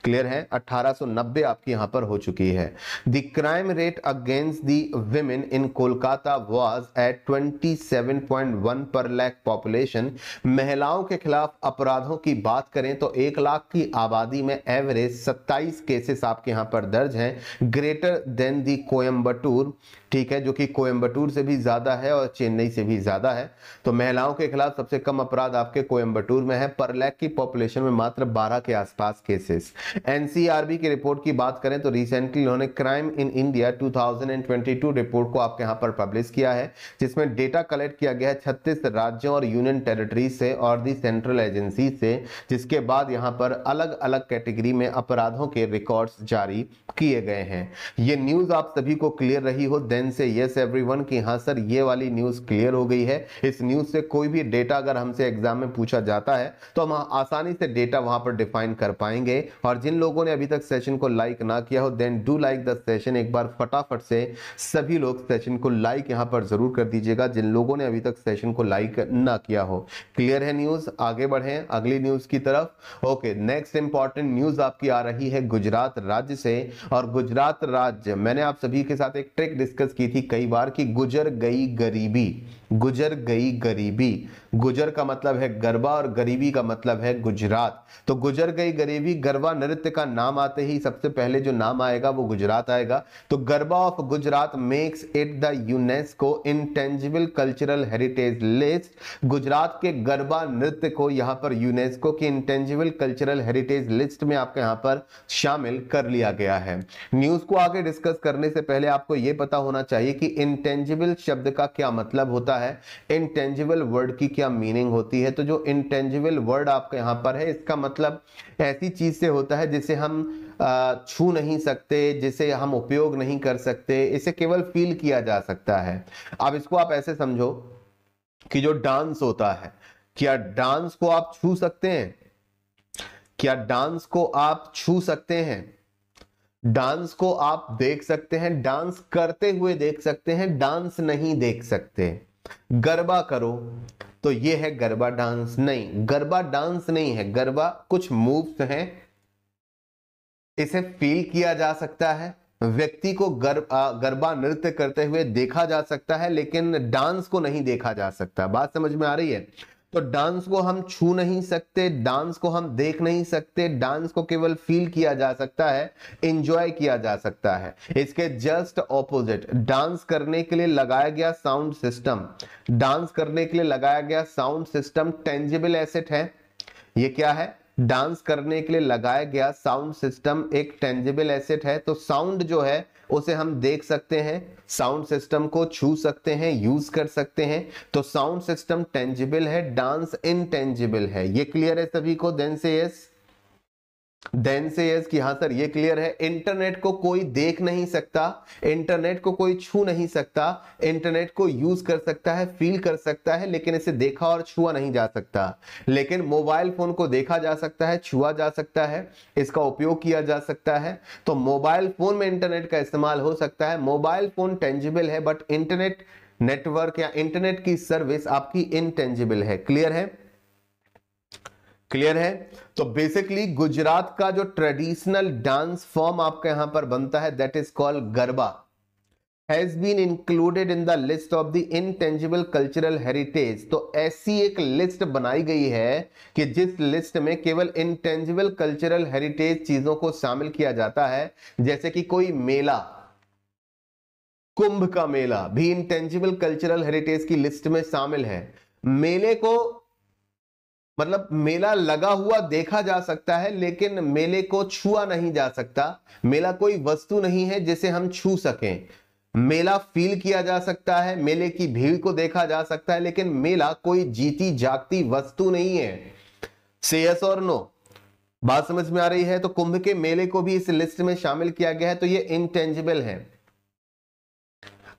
क्लियर है? 1890 आपकी यहां पर हो चुकी है। The crime rate against the women in Kolkata was at 27.1 per lakh population. महिलाओं के खिलाफ अपराधों की बात करें तो 1 लाख की आबादी में एवरेज 27 केसेस आपके यहां पर दर्ज हैं, ग्रेटर देन द कोयम्बटूर, ठीक है, जो कि कोयम्बटूर से भी ज्यादा है और चेन्नई से भी ज्यादा है। तो महिलाओं के खिलाफ सबसे कम अपराध आपके कोयम्बटूर में है, पर लाख की पॉपुलेशन में मात्र 12 के आसपास केसेस। एनसीआरबी की रिपोर्ट की बात करें तो रिसेंटली उन्होंने क्राइम इन इंडिया 2022 रिपोर्ट को आपके यहां पर पब्लिश किया है, जिसमें डेटा कलेक्ट किया गया है 36 राज्यों और यूनियन टेरिटरीज से और दी सेंट्रल एजेंसी से, जिसके बाद यहां पर अलग अलग कैटेगरी में अपराधों के रिकॉर्ड्स जारी किए गए हैं। ये न्यूज आप सभी को क्लियर रही हो देन से यस एवरीवन कि हाँ सर ये वाली न्यूज क्लियर हो गई है। इस न्यूज से कोई भी डेटा अगर हमसे एग्जाम में पूछा जाता है तो हम आसानी से डेटा वहां पर डिफाइन कर पाएंगे। और जिन लोगों ने अभी तक सेशन को लाइक ना किया हो then do like the session. एक बार फटाफट से सभी लोग सेशन को लाइक यहां पर जरूर कर दीजिएगा, जिन लोगों ने अभी तक सेशन को लाइक ना किया हो। क्लियर है न्यूज? आगे बढ़ें अगली न्यूज की तरफ। ओके, नेक्स्ट इंपॉर्टेंट न्यूज आपकी आ रही है गुजरात राज्य से। और गुजरात राज्य, मैंने आप सभी के साथ एक ट्रिक डिस्कस की थी कई बार कि गुजर गई गरीबी। गुजर गई गरीबी, गुजर का मतलब है गरबा और गरीबी का मतलब है गुजरात। तो गुजर गई गरीबी, गरबा नृत्य का नाम आते ही सबसे पहले जो नाम आएगा वो गुजरात आएगा। तो garba of Gujarat makes it the UNESCO intangible cultural heritage list. Gujarat के गरबा नृत्य को यहाँ पर यूनेस्को की इंटेंजिबल कल्चरल हेरिटेज लिस्ट में आपके यहाँ पर शामिल कर लिया गया है। न्यूज को आगे डिस्कस करने से पहले आपको ये पता होना चाहिए कि इंटेंजिबल शब्द का क्या मतलब होता है, इंटेंजिबल वर्ड की क्या मीनिंग होती है। तो जो इंटेंजिबल वर्ड आपके यहां पर है इसका मतलब ऐसी चीज से होता है जिसे हम छू नहीं सकते, जिसे हम उपयोग नहीं कर सकते, इसे केवल फील किया जा सकता है। अब इसको आप ऐसे समझो कि जो डांस होता है, क्या डांस को आप छू सकते हैं? क्या डांस को आप छू सकते हैं? डांस को आप देख सकते हैं, डांस करते हुए देख सकते हैं, डांस नहीं देख सकते। गरबा करो तो ये है गरबा डांस, नहीं गरबा डांस नहीं है, गरबा कुछ मूव्स हैं, इसे फील किया जा सकता है, व्यक्ति को गरबा नृत्य करते हुए देखा जा सकता है, लेकिन डांस को नहीं देखा जा सकता। बात समझ में आ रही है? तो डांस को हम छू नहीं सकते, डांस को हम देख नहीं सकते, डांस को केवल फील किया जा सकता है, एंजॉय किया जा सकता है। इसके जस्ट ऑपोजिट, डांस करने के लिए लगाया गया साउंड सिस्टम, डांस करने के लिए लगाया गया साउंड सिस्टम टेंजिबल एसेट है। ये क्या है? डांस करने के लिए लगाया गया साउंड सिस्टम एक टेंजिबल एसेट है। तो साउंड जो है उसे हम देख सकते हैं, साउंड सिस्टम को छू सकते हैं, यूज कर सकते हैं। तो साउंड सिस्टम टेंजिबल है, डांस इनटेंजिबल है। ये क्लियर है सभी को? देन से यस कि हाँ सर ये क्लियर है। इंटरनेट को कोई देख नहीं सकता, इंटरनेट को कोई छू नहीं सकता, इंटरनेट को यूज कर सकता है, फील कर सकता है, लेकिन इसे देखा और छुआ नहीं जा सकता। लेकिन मोबाइल फोन को देखा जा सकता है, छुआ जा सकता है, इसका उपयोग किया जा सकता है। तो मोबाइल फोन में इंटरनेट का इस्तेमाल हो सकता है। मोबाइल फोन टेंजिबल है, बट इंटरनेट नेटवर्क या इंटरनेट की सर्विस आपकी इनटेंजिबल है। क्लियर है? क्लियर है। तो बेसिकली गुजरात का जो ट्रेडिशनल डांस फॉर्म आपका यहां पर बनता है that is called garba has been included in the list of the intangible cultural heritage. तो ऐसी एक लिस्ट बनाई गई है कि जिस लिस्ट में केवल इनटेंजिबल कल्चरल हेरिटेज चीजों को शामिल किया जाता है, जैसे कि कोई मेला, कुंभ का मेला भी इनटेंजिबल कल्चरल हेरिटेज की लिस्ट में शामिल है। मेले को मतलब मेला लगा हुआ देखा जा सकता है, लेकिन मेले को छुआ नहीं जा सकता। मेला कोई वस्तु नहीं है जिसे हम छू सकें। मेला फील किया जा सकता है, मेले की भीड़ को देखा जा सकता है, लेकिन मेला कोई जीती जागती वस्तु नहीं है। से यस और नो, बात समझ में आ रही है? तो कुंभ के मेले को भी इस लिस्ट में शामिल किया गया है, तो ये इंटेंजिबल है।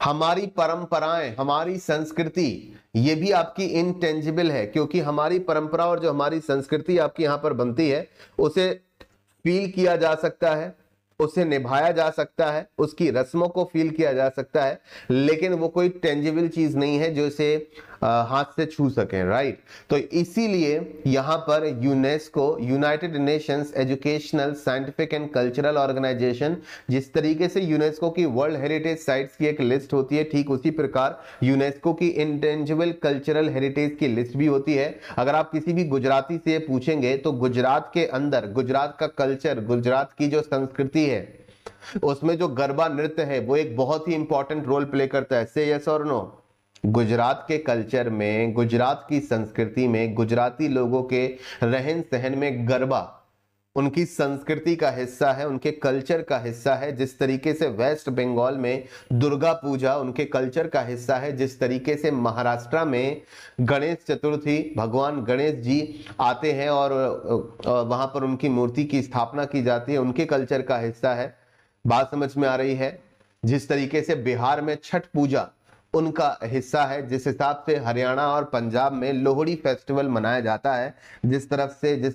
हमारी परंपराएं, हमारी संस्कृति, ये भी आपकी इंटेंजिबल है, क्योंकि हमारी परंपरा और जो हमारी संस्कृति आपकी यहां पर बनती है उसे फील किया जा सकता है, उसे निभाया जा सकता है, उसकी रस्मों को फील किया जा सकता है, लेकिन वो कोई टेंजिबल चीज नहीं है जो इसे हाथ से छू सके। राइट, तो इसीलिए यहाँ पर UNESCO, United Nations Educational Scientific and Cultural Organization, जिस तरीके से यूनेस्को की वर्ल्ड हेरिटेज साइट्स की एक लिस्ट होती है, ठीक उसी प्रकार यूनेस्को की इंटेंजिबल कल्चरल हेरिटेज की लिस्ट भी होती है। अगर आप किसी भी गुजराती से पूछेंगे तो गुजरात के अंदर गुजरात का कल्चर, गुजरात की जो संस्कृति है, उसमें जो गरबा नृत्य है वो एक बहुत ही इंपॉर्टेंट रोल प्ले करता है। से यस और नो, गुजरात के कल्चर में, गुजरात की संस्कृति में, गुजराती लोगों के रहन सहन में गरबा उनकी संस्कृति का हिस्सा है, उनके कल्चर का हिस्सा है। जिस तरीके से वेस्ट बंगाल में दुर्गा पूजा उनके कल्चर का हिस्सा है, जिस तरीके से महाराष्ट्र में गणेश चतुर्थी, भगवान गणेश जी आते हैं और वहां पर उनकी मूर्ति की स्थापना की जाती है, उनके कल्चर का हिस्सा है। बात समझ में आ रही है? जिस तरीके से बिहार में छठ पूजा उनका हिस्सा है, जिस हिसाब से हरियाणा और पंजाब में लोहड़ी फेस्टिवल मनाया जाता है, जिस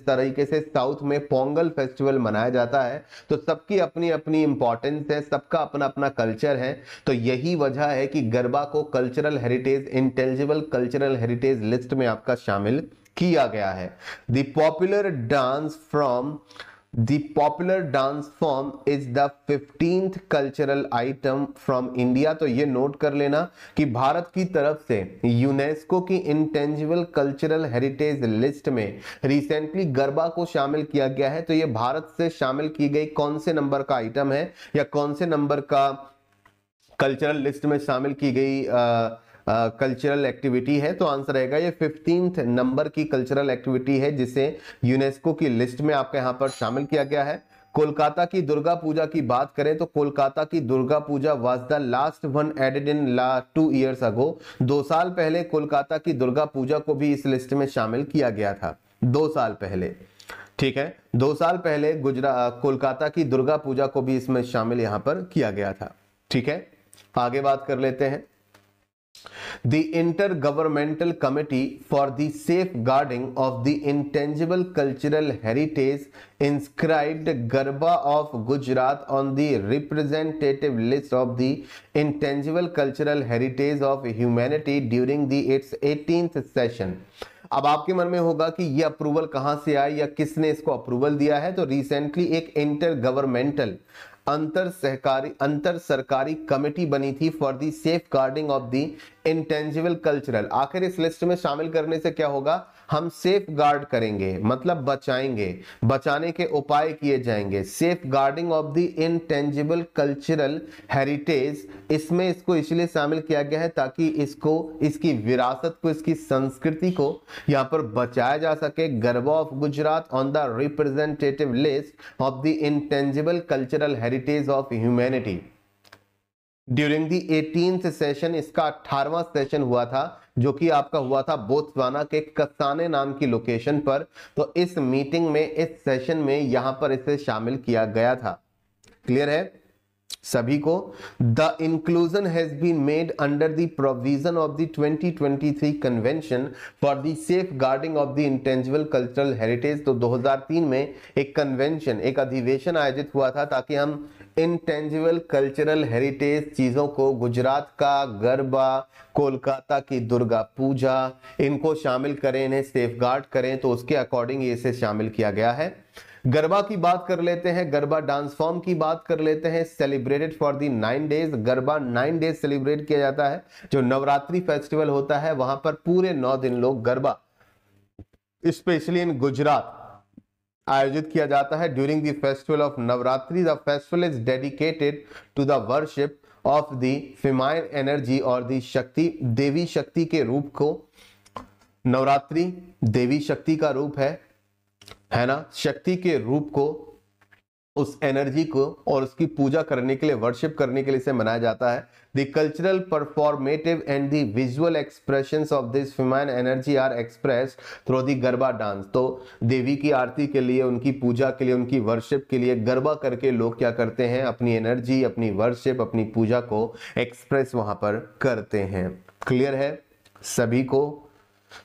तरीके से साउथ में पोंगल फेस्टिवल मनाया जाता है, तो सबकी अपनी अपनी इम्पोर्टेंस है, सबका अपना अपना कल्चर है। तो यही वजह है कि गरबा को cultural heritage, intangible cultural heritage list में आपका शामिल किया गया है। The popular dance form is the 15th cultural item from India। तो ये नोट कर लेना कि भारत की तरफ से यूनेस्को की इंटेंजिबल कल्चरल हेरिटेज लिस्ट में रिसेंटली गरबा को शामिल किया गया है। तो ये भारत से शामिल की गई कौन से नंबर का आइटम है या कौन से नंबर का कल्चरल लिस्ट में शामिल की गई कल्चरल एक्टिविटी है? तो आंसर रहेगा ये 15th नंबर की कल्चरल एक्टिविटी है जिसे यूनेस्को की लिस्ट में आपके यहाँ पर शामिल किया गया है। कोलकाता की दुर्गा पूजा की बात करें तो कोलकाता की Durga Puja was the last one added in 2 years ago। 2 साल पहले कोलकाता की दुर्गा पूजा को भी इस लिस्ट में शामिल किया गया था। 2 साल पहले, ठीक है, 2 साल पहले कोलकाता की दुर्गा पूजा को भी इसमें शामिल यहाँ पर किया गया था। ठीक है, आगे बात कर लेते हैं। The Intergovernmental Committee for the Safeguarding of the Intangible Cultural Heritage inscribed Garba of Gujarat on the representative list of the Intangible Cultural Heritage of Humanity during its 18th session। अब आपके मन में होगा कि यह अप्रूवल कहां से आई या किसने इसको अप्रूवल दिया है? तो रिसेंटली एक इंटरगवर्नमेंटल, अंतर सरकारी कमेटी बनी थी for the safeguarding of the intangible cultural. आखिर इस लिस्ट में शामिल करने से क्या होगा? हम सेफ गार्ड करेंगे, मतलब बचाएंगे, बचाने के उपाय किए जाएंगे। Safeguarding of the intangible cultural heritage, इसमें इसको इसलिए शामिल किया गया है ताकि इसको, इसकी विरासत को, इसकी संस्कृति को यहाँ पर बचाया जा सके। Garba of Gujarat on the representative list of the intangible cultural heritage of humanity during the 18th session. इसका 18वां सेशन हुआ था जो कि आपका हुआ था बोत्सवाना के कसाने नाम की लोकेशन पर। तो इस मीटिंग में, इस सेशन में यहां पर इसे शामिल किया गया था। क्लियर है सभी को? The inclusion has been made under the provision of the 2023 convention for the safeguarding of the intangible cultural heritage. तो 2003 में एक कन्वेंशन, एक अधिवेशन आयोजित हुआ था ताकि हम इंटेंजिबल कल्चरल हेरिटेज चीज़ों को, गुजरात का गरबा, कोलकाता की दुर्गा पूजा, इनको शामिल करें, इन्हें सेफ गार्ड करें। तो उसके अकॉर्डिंग इसे शामिल किया गया है। गरबा की बात कर लेते हैं, गरबा डांस फॉर्म की बात कर लेते हैं। Celebrated for the 9 days, garba 9 days celebrate किया जाता है। जो नवरात्रि फेस्टिवल होता है वहां पर पूरे 9 दिन लोग गरबा, स्पेशली इन गुजरात, आयोजित किया जाता है। During the festival of Navratri the festival is dedicated to the worship of the feminine energy और दी शक्ति, देवी शक्ति के रूप को। नवरात्रि देवी शक्ति का रूप है ना। शक्ति के रूप को, उस एनर्जी को और उसकी पूजा करने के लिए, वर्शिप करने के लिए इसे मनाया जाता है। The cultural performative and the visual expressions of this feminine energy are expressed through the garba dance. तो देवी की आरती के लिए, उनकी पूजा के लिए, उनकी वर्शिप के लिए गरबा करके लोग क्या करते हैं, अपनी एनर्जी, अपनी वर्शिप, अपनी पूजा को एक्सप्रेस वहां पर करते हैं। क्लियर है सभी को?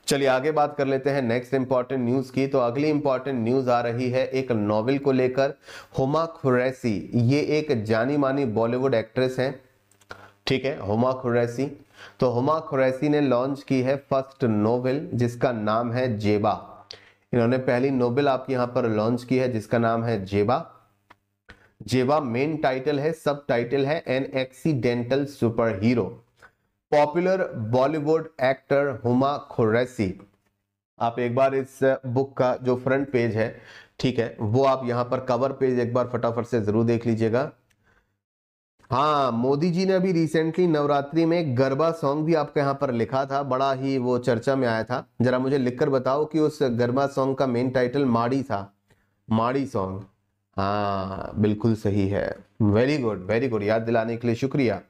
चलिए आगे बात कर लेते हैं नेक्स्ट इंपॉर्टेंट न्यूज की। तो अगली इंपॉर्टेंट न्यूज आ रही है एक नॉवेल को लेकर। हुमा कुरैशी, ये एक जानी मानी बॉलीवुड एक्ट्रेस हैं, ठीक है, हुमा कुरैशी। तो हुमा कुरैशी ने लॉन्च की है फर्स्ट नॉवेल जिसका नाम है जेबा। इन्होंने पहली नॉवेल आपके यहां पर लॉन्च की है जिसका नाम है जेबा। जेबा मेन टाइटल है, सब टाइटल है an accidental superhero. Popular Bollywood actor Huma Qureshi, आप एक बार इस बुक का जो फ्रंट पेज है, ठीक है, वो आप यहाँ पर कवर पेज एक बार फटाफट से जरूर देख लीजिएगा। हाँ, मोदी जी ने अभी रिसेंटली नवरात्रि में गरबा सॉन्ग भी आपके यहाँ पर लिखा था, बड़ा ही वो चर्चा में आया था। जरा मुझे लिखकर बताओ कि उस गरबा सॉन्ग का मेन टाइटल माड़ी था, माड़ी सॉन्ग। हाँ बिल्कुल सही है, वेरी गुड वेरी गुड, याद दिलाने के लिए शुक्रिया।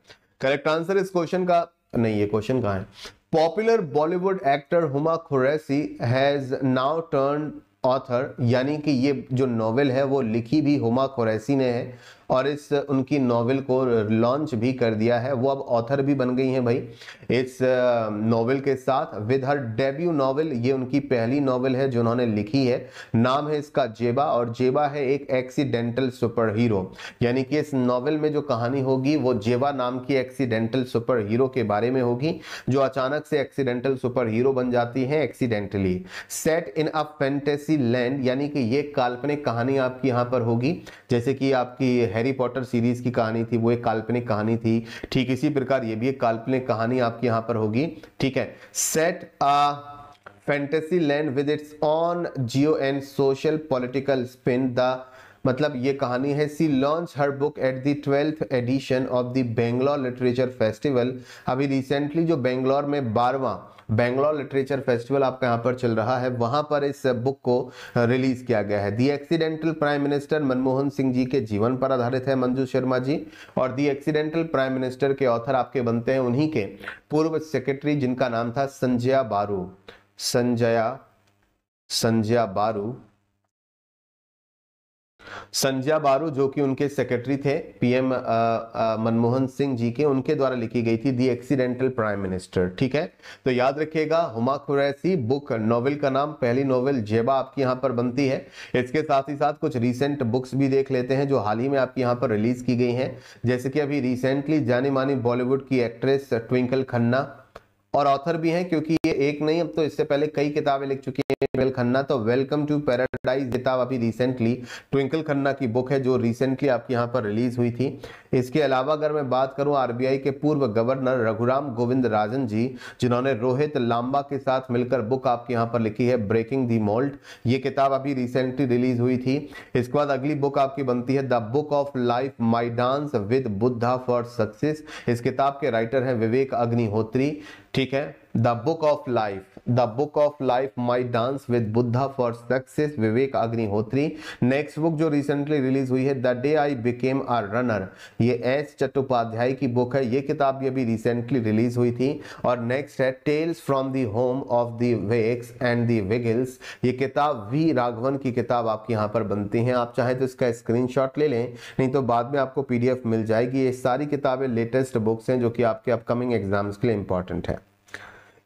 करेक्ट आंसर इस क्वेश्चन का नहीं, ये क्वेश्चन कहाँ है। Popular Bollywood actor Huma Qureshi has now turn author, यानी कि ये जो नॉवेल है वो लिखी भी हुमा कुरैशी ने है और इस उनकी नॉवेल को लॉन्च भी कर दिया है। वो अब ऑथर भी बन गई हैं भाई इस नॉवेल के साथ, विद हर डेब्यू नॉवेल। ये उनकी पहली नॉवेल है जो उन्होंने लिखी है, नाम है इसका जेबा। और जेबा है एक एक्सीडेंटल सुपर हीरो, यानी कि इस नॉवेल में जो कहानी होगी वो जेबा नाम की एक्सीडेंटल सुपर हीरो के बारे में होगी, जो अचानक से एक्सीडेंटल सुपर हीरो बन जाती है accidentally. Set in a fantasy land, यानी कि ये काल्पनिक कहानी आपकी यहाँ पर होगी, जैसे कि आपकी हैरी पॉटर सीरीज की कहानी थी, वो एक काल्पनिक कहानी थी, ठीक इसी प्रकार ये भी एक काल्पनिक कहानी आपकी यहाँ पर होगी, ठीक है। Set a fantasy land with its own geo and social political spin, the मतलब ये कहानी है। She launch her book at the 12th edition of the Bangalore literature festival. अभी रिसेंटली जो बेंगलोर में 12वां बेंगलोर लिटरेचर फेस्टिवल आपका यहाँ पर चल रहा है, वहाँ पर इस बुक को रिलीज किया गया है। The accidental prime minister Manmohan Singh ji के जीवन पर आधारित है, मंजू शर्मा जी। और दी एक्सीडेंटल प्राइम मिनिस्टर के ऑथर आपके बनते हैं उन्हीं के पूर्व सेक्रेटरी जिनका नाम था संजया बारू, संजया बारू जो कि उनके सेक्रेटरी थे पीएम मनमोहन सिंह जी के, उनके द्वारा लिखी गई थी दी एक्सीडेंटल प्राइम मिनिस्टर, ठीक है। तो याद रखिएगा हुमा कुरैशी बुक नॉवेल का नाम, पहली नॉवेल जेबा आपकी यहाँ पर बनती है। इसके साथ ही साथ कुछ रीसेंट बुक्स भी देख लेते हैं जो हाल ही में आपकी यहाँ पर रिलीज की गई हैं, जैसे कि अभी रिसेंटली जानी मानी बॉलीवुड की एक्ट्रेस ट्विंकल खन्ना, और ऑथर भी हैं क्योंकि ये एक नहीं, अब तो इससे पहले कई किताबें लिख चुकी हैं ट्विंकल खन्ना। तो वेलकम टू पैराडाइज किताब अभी रिसेंटली ट्विंकल खन्ना की बुक है जो रिसेंटली आपके यहाँ पर रिलीज हुई थी। इसके अलावा अगर मैं बात करूँ आरबीआई के पूर्व गवर्नर रघुराम गोविंद राजन जी, जिन्होंने रोहित लांबा के साथ मिलकर बुक आपके यहाँ पर लिखी है ब्रेकिंग दी मोल्ड, ये किताब अभी रिसेंटली रिलीज हुई थी। इसके बाद अगली बुक आपकी बनती है the book of life my dance with Buddha for success. इस किताब के राइटर हैं विवेक अग्निहोत्री, ठीक है। The book of life my dance with Buddha for success, Vivek Agnihotri. Next book जो रिसेंटली रिलीज हुई है the day I became a runner, ये एस चट्टोपाध्याय की बुक है, ये किताब भी रिसेंटली रिलीज हुई थी। और नेक्स्ट है tales from the home of the wakes and the vigils, ये किताब वी राघवन की किताब आपके यहाँ पर बनती है। आप चाहे तो इसका स्क्रीनशॉट ले लें, नहीं तो बाद में आपको PDF मिल जाएगी। ये सारी किताबें लेटेस्ट बुक्स हैं जो कि आपके अपकमिंग एग्जाम्स के लिए इंपॉर्टेंट है।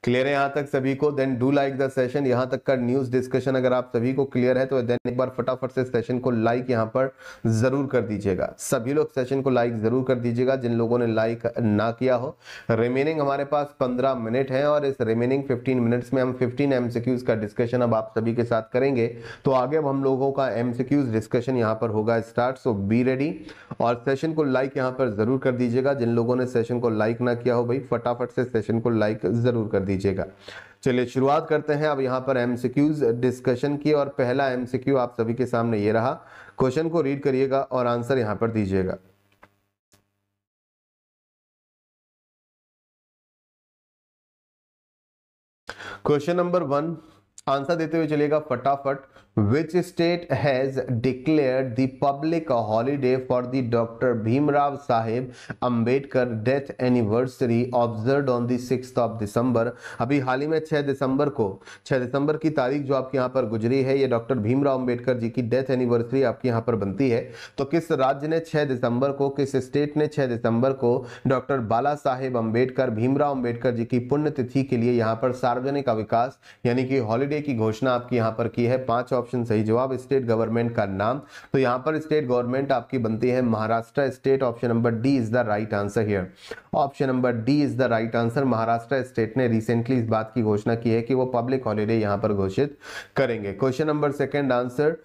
क्लियर है यहाँ तक सभी को? Then do like the session. यहाँ तक का न्यूज डिस्कशन अगर आप सभी को क्लियर है तो देन एक बार फटाफट से सेशन को लाइक यहाँ पर जरूर कर दीजिएगा। सभी लोग सेशन को लाइक जरूर कर दीजिएगा जिन लोगों ने लाइक ना किया हो। रिमेनिंग हमारे पास 15 मिनट है और इस रिमेनिंग 15 मिनट्स में हम 15 MCQs का डिस्कशन अब आप सभी के साथ करेंगे। तो आगे अब हम लोगों का MCQs डिस्कशन यहाँ पर होगा स्टार्ट, सो बी रेडी। और सेशन को लाइक यहाँ पर जरूर कर दीजिएगा जिन लोगों ने सेशन को लाइक ना किया हो, भाई फटाफट से सेशन को लाइक जरूर कर दीजिएगा। चलिए शुरुआत करते हैं अब यहाँ पर MCQs डिस्कशन की। और पहला MCQ आप सभी के सामने ये रहा, क्वेश्चन को रीड करिएगा और आंसर यहाँ पर दीजिएगा। क्वेश्चन नंबर 1 आंसर देते हुए चलेगा फटाफट। Which state has declared the public a holiday for the Dr. Bhimrao Saheb Ambedkar death anniversary observed on the 6th of December? अभी हाल ही में 6 दिसंबर को, 6 दिसंबर की तारीख जो आपके यहाँ पर गुजरी है, ये डॉक्टर भीमराव अंबेडकर जी की डेथ एनिवर्सरी आपके यहाँ पर बनती है। तो किस राज्य ने 6 दिसंबर को, किस स्टेट ने 6 दिसंबर को डॉक्टर बाला साहेब अम्बेडकर, भीमराव अम्बेडकर जी की पुण्यतिथि के लिए यहाँ पर सार्वजनिक विकास यानी कि हॉलीडे की घोषणा आपके यहाँ पर की है? 5 ऑप्शन सही जवाब। स्टेट गवर्नमेंट का नाम, तो यहां पर स्टेट गवर्नमेंट आपकी बनती है Maharashtra state. Option number D is the right answer here. Option number D is the right answer. Maharashtra state ने रिसेंटली इस बात की घोषणा की है कि वो पब्लिक हॉलीडे यहां पर घोषित करेंगे। Question number second answer,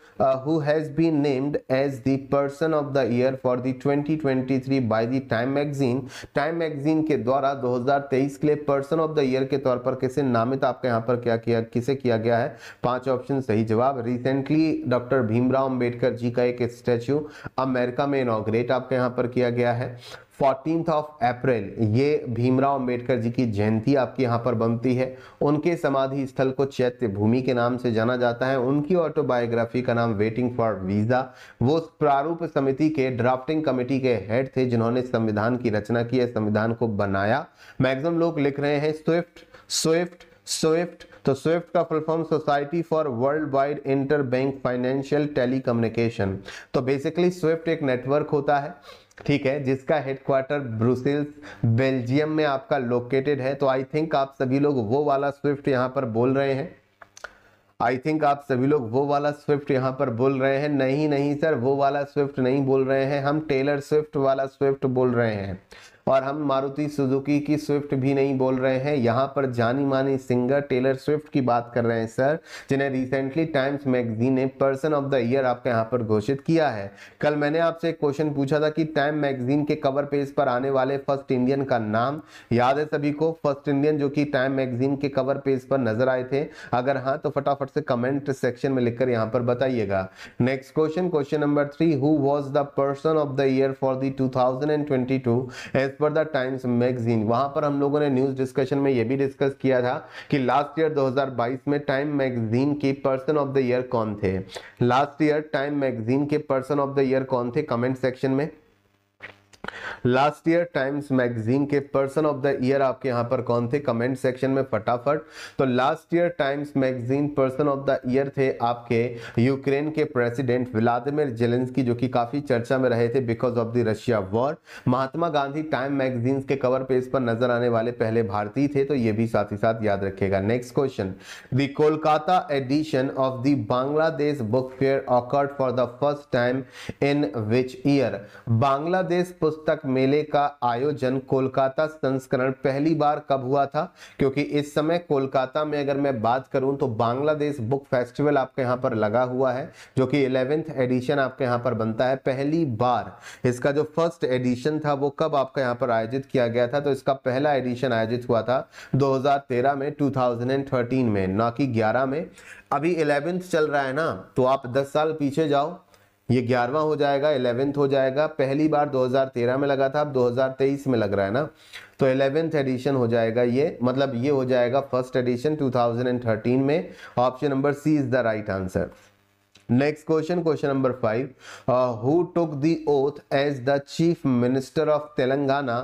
who has been named as the person of the year for the 2023 by the Time magazine. Time magazine के द्वारा 2023 के लिए पर्सन ऑफ द ईयर के तौर पर किसे नामित आपके यहां पर क्या किया, किसे किया गया है? 5 ऑप्शन सही जवाब। रिसेंटली डॉक्टर भीमराव अंबेडकर जी का एक स्टैच्यू अमेरिका में इनॉग्रेट आपके यहाँ पर किया गया है। 14 अप्रैल ये भीमराव अंबेडकर जी की जयंती आपके यहाँ पर बनती है। उनके समाधि स्थल को चैत्य भूमि के नाम से जाना जाता है। उनकी ऑटोबायोग्राफी का नाम वेटिंग फॉर वीजा। वो प्रारूप समिति के ड्राफ्टिंग कमेटी के हेड थे जिन्होंने संविधान की रचना की है, संविधान को बनाया। मैक्सिमम लोग लिख रहे हैं स्विफ्ट। तो स्विफ्ट का full form society for world wide inter bank financial telecommunication. तो बेसिकली स्विफ्ट एक नेटवर्क होता है, ठीक है, जिसका हेडक्वार्टर ब्रुसेल्स बेल्जियम में आपका लोकेटेड है। तो आई थिंक आप सभी लोग वो वाला स्विफ्ट यहाँ पर बोल रहे हैं। नहीं सर, वो वाला स्विफ्ट नहीं बोल रहे हैं, हम टेलर स्विफ्ट वाला स्विफ्ट बोल रहे हैं और हम मारुति सुजुकी की स्विफ्ट भी नहीं बोल रहे हैं। यहाँ पर जानी मानी सिंगर टेलर स्विफ्ट की बात कर रहे हैं सर, जिन्हें रिसेंटली टाइम्स मैगजीन ने पर्सन ऑफ द ईयर आपके यहाँ पर घोषित किया है। कल मैंने आपसे एक क्वेश्चन पूछा था कि टाइम मैगजीन के कवर पेज पर आने वाले फर्स्ट इंडियन का नाम याद है सभी को? फर्स्ट इंडियन जो कि टाइम मैगजीन के कवर पेज पर नजर आए थे, अगर हाँ तो फटाफट से कमेंट सेक्शन में लिखकर यहाँ पर बताइएगा। Next question, question number 3, who was the person of the year for the 2022 per the Times magazine. वहां पर हम लोगों ने न्यूज डिस्कशन में यह भी डिस्कस किया था कि लास्ट ईयर 2022 में टाइम मैगजीन के पर्सन ऑफ द ईयर कौन थे। कमेंट सेक्शन में लास्ट ईयर टाइम्स मैगजीन के पर्सन ऑफ द ईयर आपके यहाँ पर कौन थे, कमेंट सेक्शन में फटाफट। तो last year Times magazine person of the year थे आपके यूक्रेन के प्रेसिडेंट व्लादिमीर जेलेंस्की, जो कि काफी चर्चा में रहे थे because of the Russia war. Mahatma Gandhi Time magazine के कवर पेज पर नजर आने वाले पहले भारतीय थे, तो ये भी साथ ही साथ याद रखेगा। Next question, the Kolkata edition of the Bangladesh book fair occurred for the first time in which year. Bangladesh पुस्तक मेले का आयोजन कोलकाता संस्करण पहली बार कब हुआ था? क्योंकि इस समय कोलकाता में अगर मैं बात करूं तो बांग्लादेश बुक फेस्टिवल आपके यहां पर लगा हुआ है, जो कि 11th एडिशन आपके यहां पर बनता है। पहली बार इसका जो फर्स्ट एडिशन था वो कब आपके यहां पर आयोजित किया गया था? तो इसका पहला एडिशन आयोजित हुआ था 2013 में, 2013 में, ना कि 11 में। अभी 11th चल रहा है ना, तो आप 10 साल पीछे जाओ, ये 11वां हो जाएगा, 11th हो जाएगा। पहली बार 2013 में लगा था, अब 2023 में लग रहा है ना, तो 11th एडिशन हो जाएगा ये, मतलब ये हो जाएगा फर्स्ट एडिशन 2013 में। Option number C is the right answer. Next question, question number 5, who took the oath as the chief minister of Telangana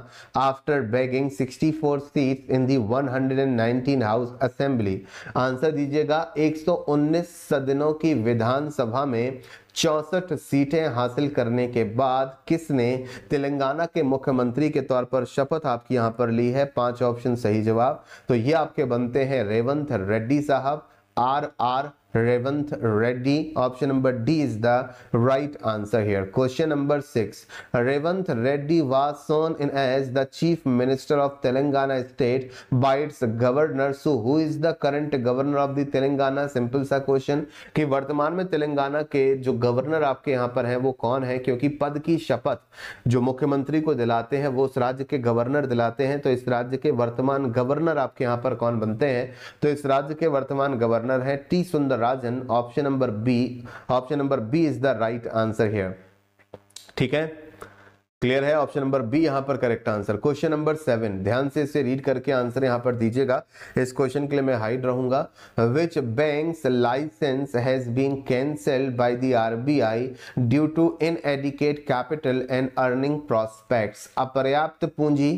after bagging 64 seats in the 119 house assembly. Answer दीजिएगा, 119 सदनों की विधानसभा में 64 सीटें हासिल करने के बाद किसने तेलंगाना के मुख्यमंत्री के तौर पर शपथ आपकी यहाँ पर ली है? 5 ऑप्शन सही जवाब। तो ये आपके बनते हैं रेवंत रेड्डी साहब, RR Revanth Reddy. Option number D is the right answer here. Question number 6, Revanth Reddy was sworn in as the chief minister of Telangana state by its governor, so who is the current governor of the Telangana. Simple सा question कि वर्तमान में तेलंगाना के जो governor आपके यहाँ पर है वो कौन है, क्योंकि पद की शपथ जो मुख्यमंत्री को दिलाते हैं वो उस राज्य के गवर्नर दिलाते हैं। तो इस राज्य के वर्तमान गवर्नर आपके यहाँ पर कौन बनते हैं? तो इस राज्य के वर्तमान गवर्नर है T Sundar. Option number B, option number B is the right answer here. ठीक है, क्लियर है, ऑप्शन नंबर बी यहां पर करेक्ट आंसर। क्वेश्चन नंबर 7, ध्यान से इसे रीड करके आंसर यहां पर दीजिएगा। इस क्वेश्चन के लिए मैं हाइड रहूंगा। Which banks license has been cancelled by the RBI due to inadequate capital and earning prospects. अपर्याप्त पूंजी,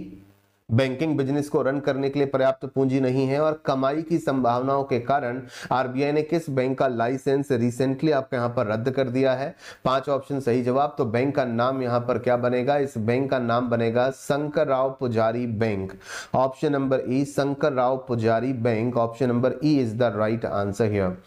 बैंकिंग बिजनेस को रन करने के लिए पर्याप्त पूंजी नहीं है और कमाई की संभावनाओं के कारण आरबीआई ने किस बैंक का लाइसेंस रिसेंटली आपके यहाँ पर रद्द कर दिया है। 5 ऑप्शन सही जवाब। तो बैंक का नाम यहाँ पर क्या बनेगा, इस बैंक का नाम बनेगा Shankar Rao Pujari bank. Option number E, Shankar Rao Pujari bank. Option number E is the right answer here.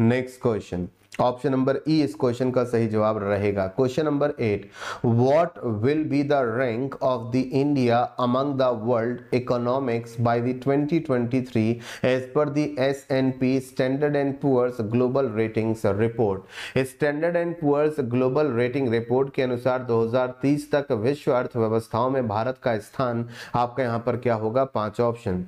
Next question, option number E इस क्वेश्चन का सही जवाब रहेगा। Question number 8, what will be the rank of the India among the world economics by the 2023 as per the S&P standard and poors global ratings report. Standard and poors global rating report के अनुसार 2030 तक विश्व अर्थव्यवस्थाओं में भारत का स्थान आपका यहाँ पर क्या होगा। 5 option,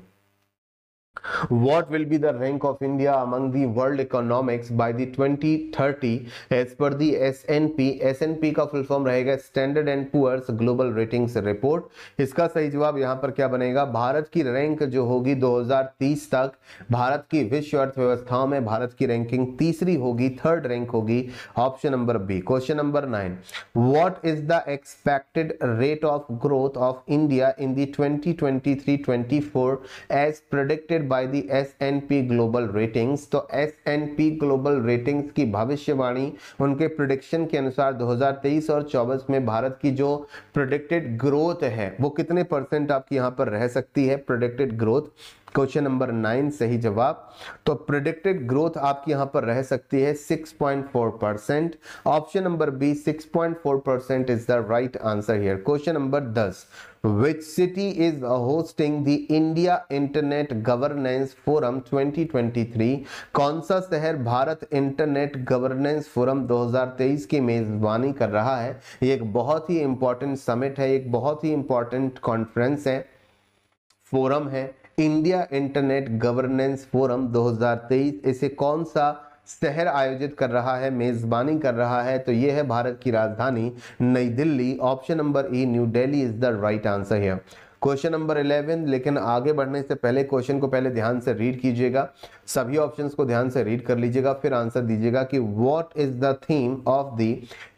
What will be the rank of India among the world economics by the 2030 as per the S&P? S&P का फुल फॉर्म रहेगा standard and poors global ratings report. इसका सही जवाब यहाँ पर क्या बनेगा, भारत की रैंक जो होगी 2030 तक भारत की विश्व अर्थव्यवस्थाओं में भारत की रैंकिंग तीसरी होगी, थर्ड रैंक होगी। Option number B. Question number 9, What is the expected rate of growth of India in the 2023-24 as predicted by the S&P Global Ratings? तो S&P Global Ratings की भविष्यवाणी, उनके प्रेडिक्शन के अनुसार 2023 और 24 में भारत की जो प्रेडिक्टेड ग्रोथ है वो कितने परसेंट आपकी यहाँ पर रह सकती है, प्रेडिक्टेड ग्रोथ। क्वेश्चन नंबर 9 सही जवाब। तो प्रेडिक्टेड ग्रोथ आपकी यहाँ पर रह सकती है 6.4%। Option number B 6.4% is the right answer here. Question number 10, Which city is hosting the India Internet Governance Forum 2023? कौन सा शहर भारत इंटरनेट गवर्नेंस फोरम 2023 की मेजबानी कर रहा है। ये एक बहुत ही इंपॉर्टेंट समिट है, एक बहुत ही इंपॉर्टेंट कॉन्फ्रेंस है, फोरम है इंडिया इंटरनेट गवर्नेंस फोरम 2023। इसे कौन सा शहर आयोजित कर रहा है, मेजबानी कर रहा है। तो यह है भारत की राजधानी नई Delhi. Option number E new Delhi is the right answer है। क्वेश्चन नंबर 11, लेकिन आगे बढ़ने से पहले क्वेश्चन को पहले ध्यान से रीड कीजिएगा, सभी ऑप्शंस को ध्यान से रीड कर लीजिएगा फिर आंसर दीजिएगा कि what is the theme of the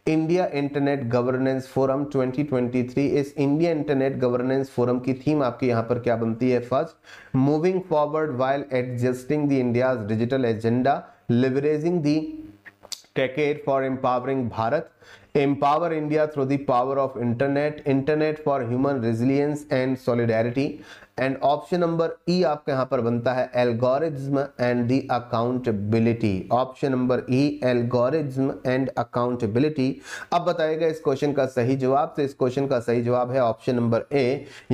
India internet governance forum 2023। इस इंडिया इंटरनेट गवर्नेंस फोरम की थीम आपकी यहाँ पर क्या बनती है। First, moving forward while adjusting the India's digital agenda, leveraging the techade for empowering Bharat, Empower India through the power of internet, internet for human resilience and solidarity, and option number E आपके यहाँ पर बनता है algorithm and the accountability। Option number E algorithm and accountability। अब बताइएगा इस question का सही जवाब। तो इस क्वेश्चन का सही जवाब है ऑप्शन नंबर A,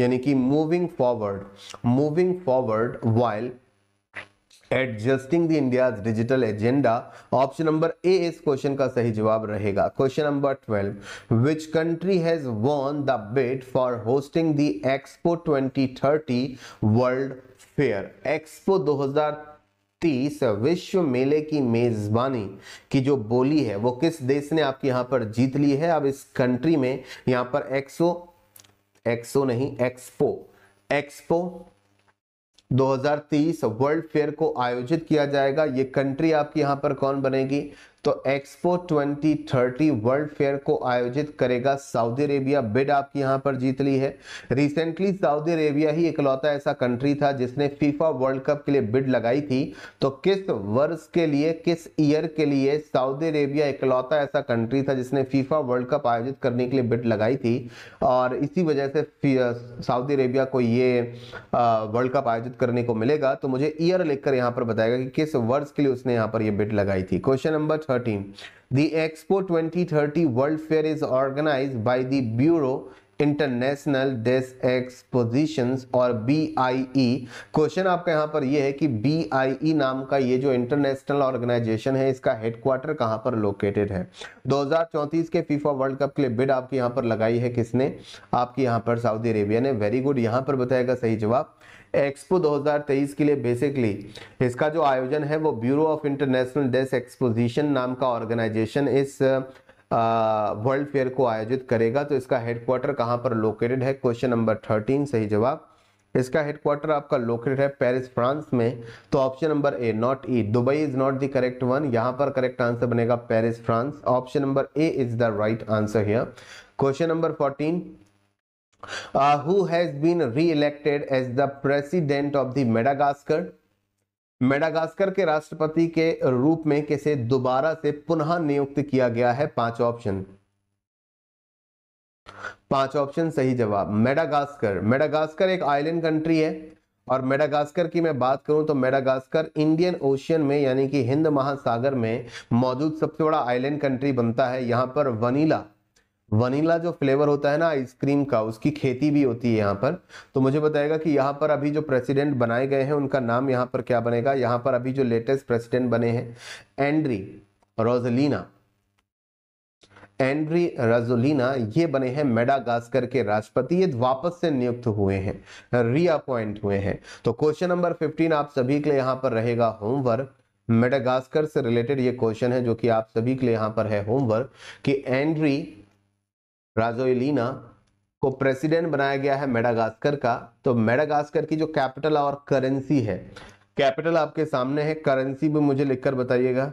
यानी कि moving forward while adjusting the India's digital agenda. Option number A इस क्वेश्चन का सही जवाब रहेगा। क्वेश्चन नंबर 12, which country has won the bid for hosting the expo 2030 world fair. Expo 2030 विश्व मेले की मेजबानी की जो बोली है वो किस देश ने आपके यहाँ पर जीत ली है। अब इस कंट्री में यहाँ पर एक्सपो 2030 वर्ल्ड फेयर को आयोजित किया जाएगा। ये कंट्री आपकी यहाँ पर कौन बनेगी। तो एक्सपो 2030 वर्ल्ड फेयर को आयोजित करेगा सऊदी अरेबिया। बिड आपकी यहाँ पर जीत ली है। रिसेंटली सऊदी अरेबिया ही इकलौता ऐसा कंट्री था जिसने फीफा वर्ल्ड कप के लिए बिड लगाई थी। तो किस वर्ष के लिए, किस ईयर के लिए सऊदी अरेबिया इकलौता ऐसा कंट्री था जिसने फीफा वर्ल्ड कप आयोजित करने के लिए बिड लगाई थी, और इसी वजह से सऊदी अरेबिया को ये वर्ल्ड कप आयोजित करने को मिलेगा। तो मुझे ईयर लिखकर यहाँ पर बताएगा कि किस वर्ष के लिए उसने यहाँ पर यह बिड लगाई थी। Question number 13, the Expo 2030 World Fair is organized by the Bureau International Des Expositions और BIE। क्वेश्चन आपका यहाँ पर यह है कि BIE नाम का ये जो इंटरनेशनल ऑर्गेनाइजेशन है इसका हेडक्वार्टर कहाँ पर लोकेटेड है। 2034 के फीफा वर्ल्ड कप के लिए बिड आपके यहाँ पर लगाई है किसने, आपकी यहाँ पर सऊदी अरेबिया ने। वेरी गुड, यहाँ पर बताएगा सही जवाब। एक्सपो 2023 के लिए बेसिकली इसका जो आयोजन है वो bureau of international des exposition नाम का ऑर्गेनाइजेशन इस वर्ल्ड फेयर को आयोजित करेगा। तो इसका हेडक्वार्टर कहाँ पर लोकेटेड है? क्वेश्चन नंबर 13 सही जवाब। इसका हेडक्वार्टर आपका लोकेटेड है पेरिस, फ्रांस में। तो option number A not E, Dubai is not the correct one. यहाँ पर करेक्ट आंसर बनेगा Paris, France. Option number A is the right answer here. Question number 14, who has been री elected as the president of the Madagascar? Madagascar के राष्ट्रपति के रूप में किसे दोबारा से पुनः नियुक्त किया गया है? पांच ऑप्शन सही जवाब। मेडागास्कर एक आइलैंड कंट्री है और मेडागास्कर की मैं बात करूं तो मेडागास्कर इंडियन ओशियन में यानी कि हिंद महासागर में मौजूद सबसे बड़ा आइलैंड कंट्री बनता है। यहाँ पर वनीला जो फ्लेवर होता है ना आइसक्रीम का, उसकी खेती भी होती है यहाँ पर। तो मुझे बताएगा कि यहाँ पर अभी जो प्रेसिडेंट बनाए गए हैं उनका नाम यहाँ पर क्या बनेगा? यहाँ पर अभी जो लेटेस्ट प्रेसिडेंट बने हैं एंड्री रजोलिना, ये बने हैं मेडागास्कर के राष्ट्रपति। ये वापस से नियुक्त हुए हैं, रीअपॉइंट हुए हैं। तो क्वेश्चन नंबर 15 आप सभी के लिए यहाँ पर रहेगा होमवर्क। मेडागास्कर से रिलेटेड ये क्वेश्चन है जो कि आप सभी के लिए यहाँ पर है होमवर्क कि एंड्री रजोलिना को प्रेसिडेंट बनाया गया है मेडागास्कर का। तो मेडागास्कर की जो कैपिटल और करेंसी है, कैपिटल आपके सामने है, करेंसी भी मुझे लिखकर बताइएगा।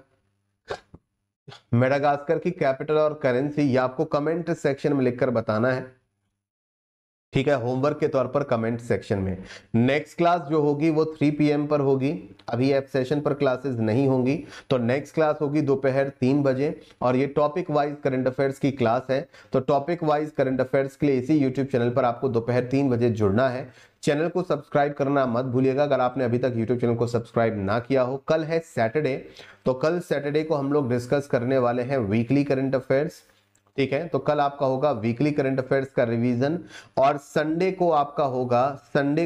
मेडागास्कर की कैपिटल और करेंसी ये आपको कमेंट सेक्शन में लिखकर बताना है, ठीक है, होमवर्क के तौर पर कमेंट सेक्शन में। नेक्स्ट क्लास जो होगी वो 3 PM पर होगी। अभी ऐप सेशन पर क्लासेस नहीं होंगी, तो नेक्स्ट क्लास होगी दोपहर 3 बजे और ये टॉपिक वाइज करंट अफेयर्स की क्लास है। तो टॉपिक वाइज करंट अफेयर्स के लिए इसी यूट्यूब चैनल पर आपको दोपहर 3 बजे जुड़ना है। चैनल को सब्सक्राइब करना मत भूलिएगा अगर आपने अभी तक YouTube चैनल को सब्सक्राइब ना किया हो। कल है सैटरडे, तो कल सैटरडे को हम लोग डिस्कस करने वाले हैं वीकली करंट अफेयर्स, ठीक है। तो कल आपका होगा वीकली करंट अफेयर्स का रिवीजन और संडे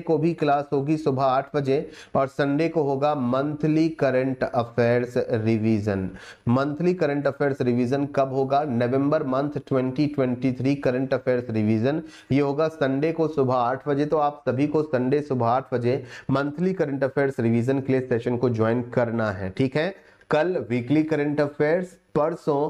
को भी क्लास होगी सुबह 8 बजे और संडे को होगा monthly current affairs revision. Monthly current affairs revision कब होगा? November month 2023 current affairs revision ये होगा संडे को सुबह 8 बजे। तो आप सभी को संडे सुबह 8 बजे मंथली करंट अफेयर्स रिवीजन के लिए सेशन को ज्वाइन करना है, ठीक है। कल वीकली करंट अफेयर्स, परसों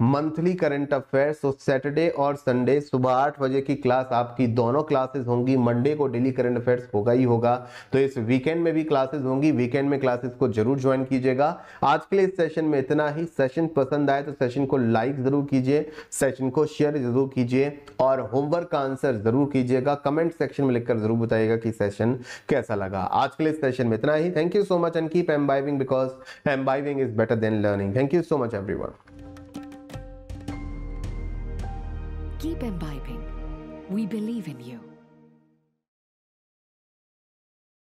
मंथली करंट अफेयर्स। तो सैटरडे और संडे सुबह 8 बजे की क्लास आपकी दोनों क्लासेस होंगी। मंडे को डेली करंट अफेयर्स होगा ही होगा, तो इस वीकेंड में भी क्लासेस होंगी। वीकेंड में क्लासेस को जरूर ज्वाइन कीजिएगा। आज के लिए इस सेशन में इतना ही। सेशन पसंद आए तो सेशन को लाइक जरूर कीजिए, सेशन को शेयर जरूर कीजिए और होमवर्क का आंसर जरूर कीजिएगा। कमेंट सेक्शन में लिखकर जरूर बताइएगा कि सेशन कैसा लगा। आज के लिए इस सेशन में इतना ही। Thank you so much and keep imbibing because imbibing is better than learning. Thank you so much everyone. Keep imbibing. We believe in you.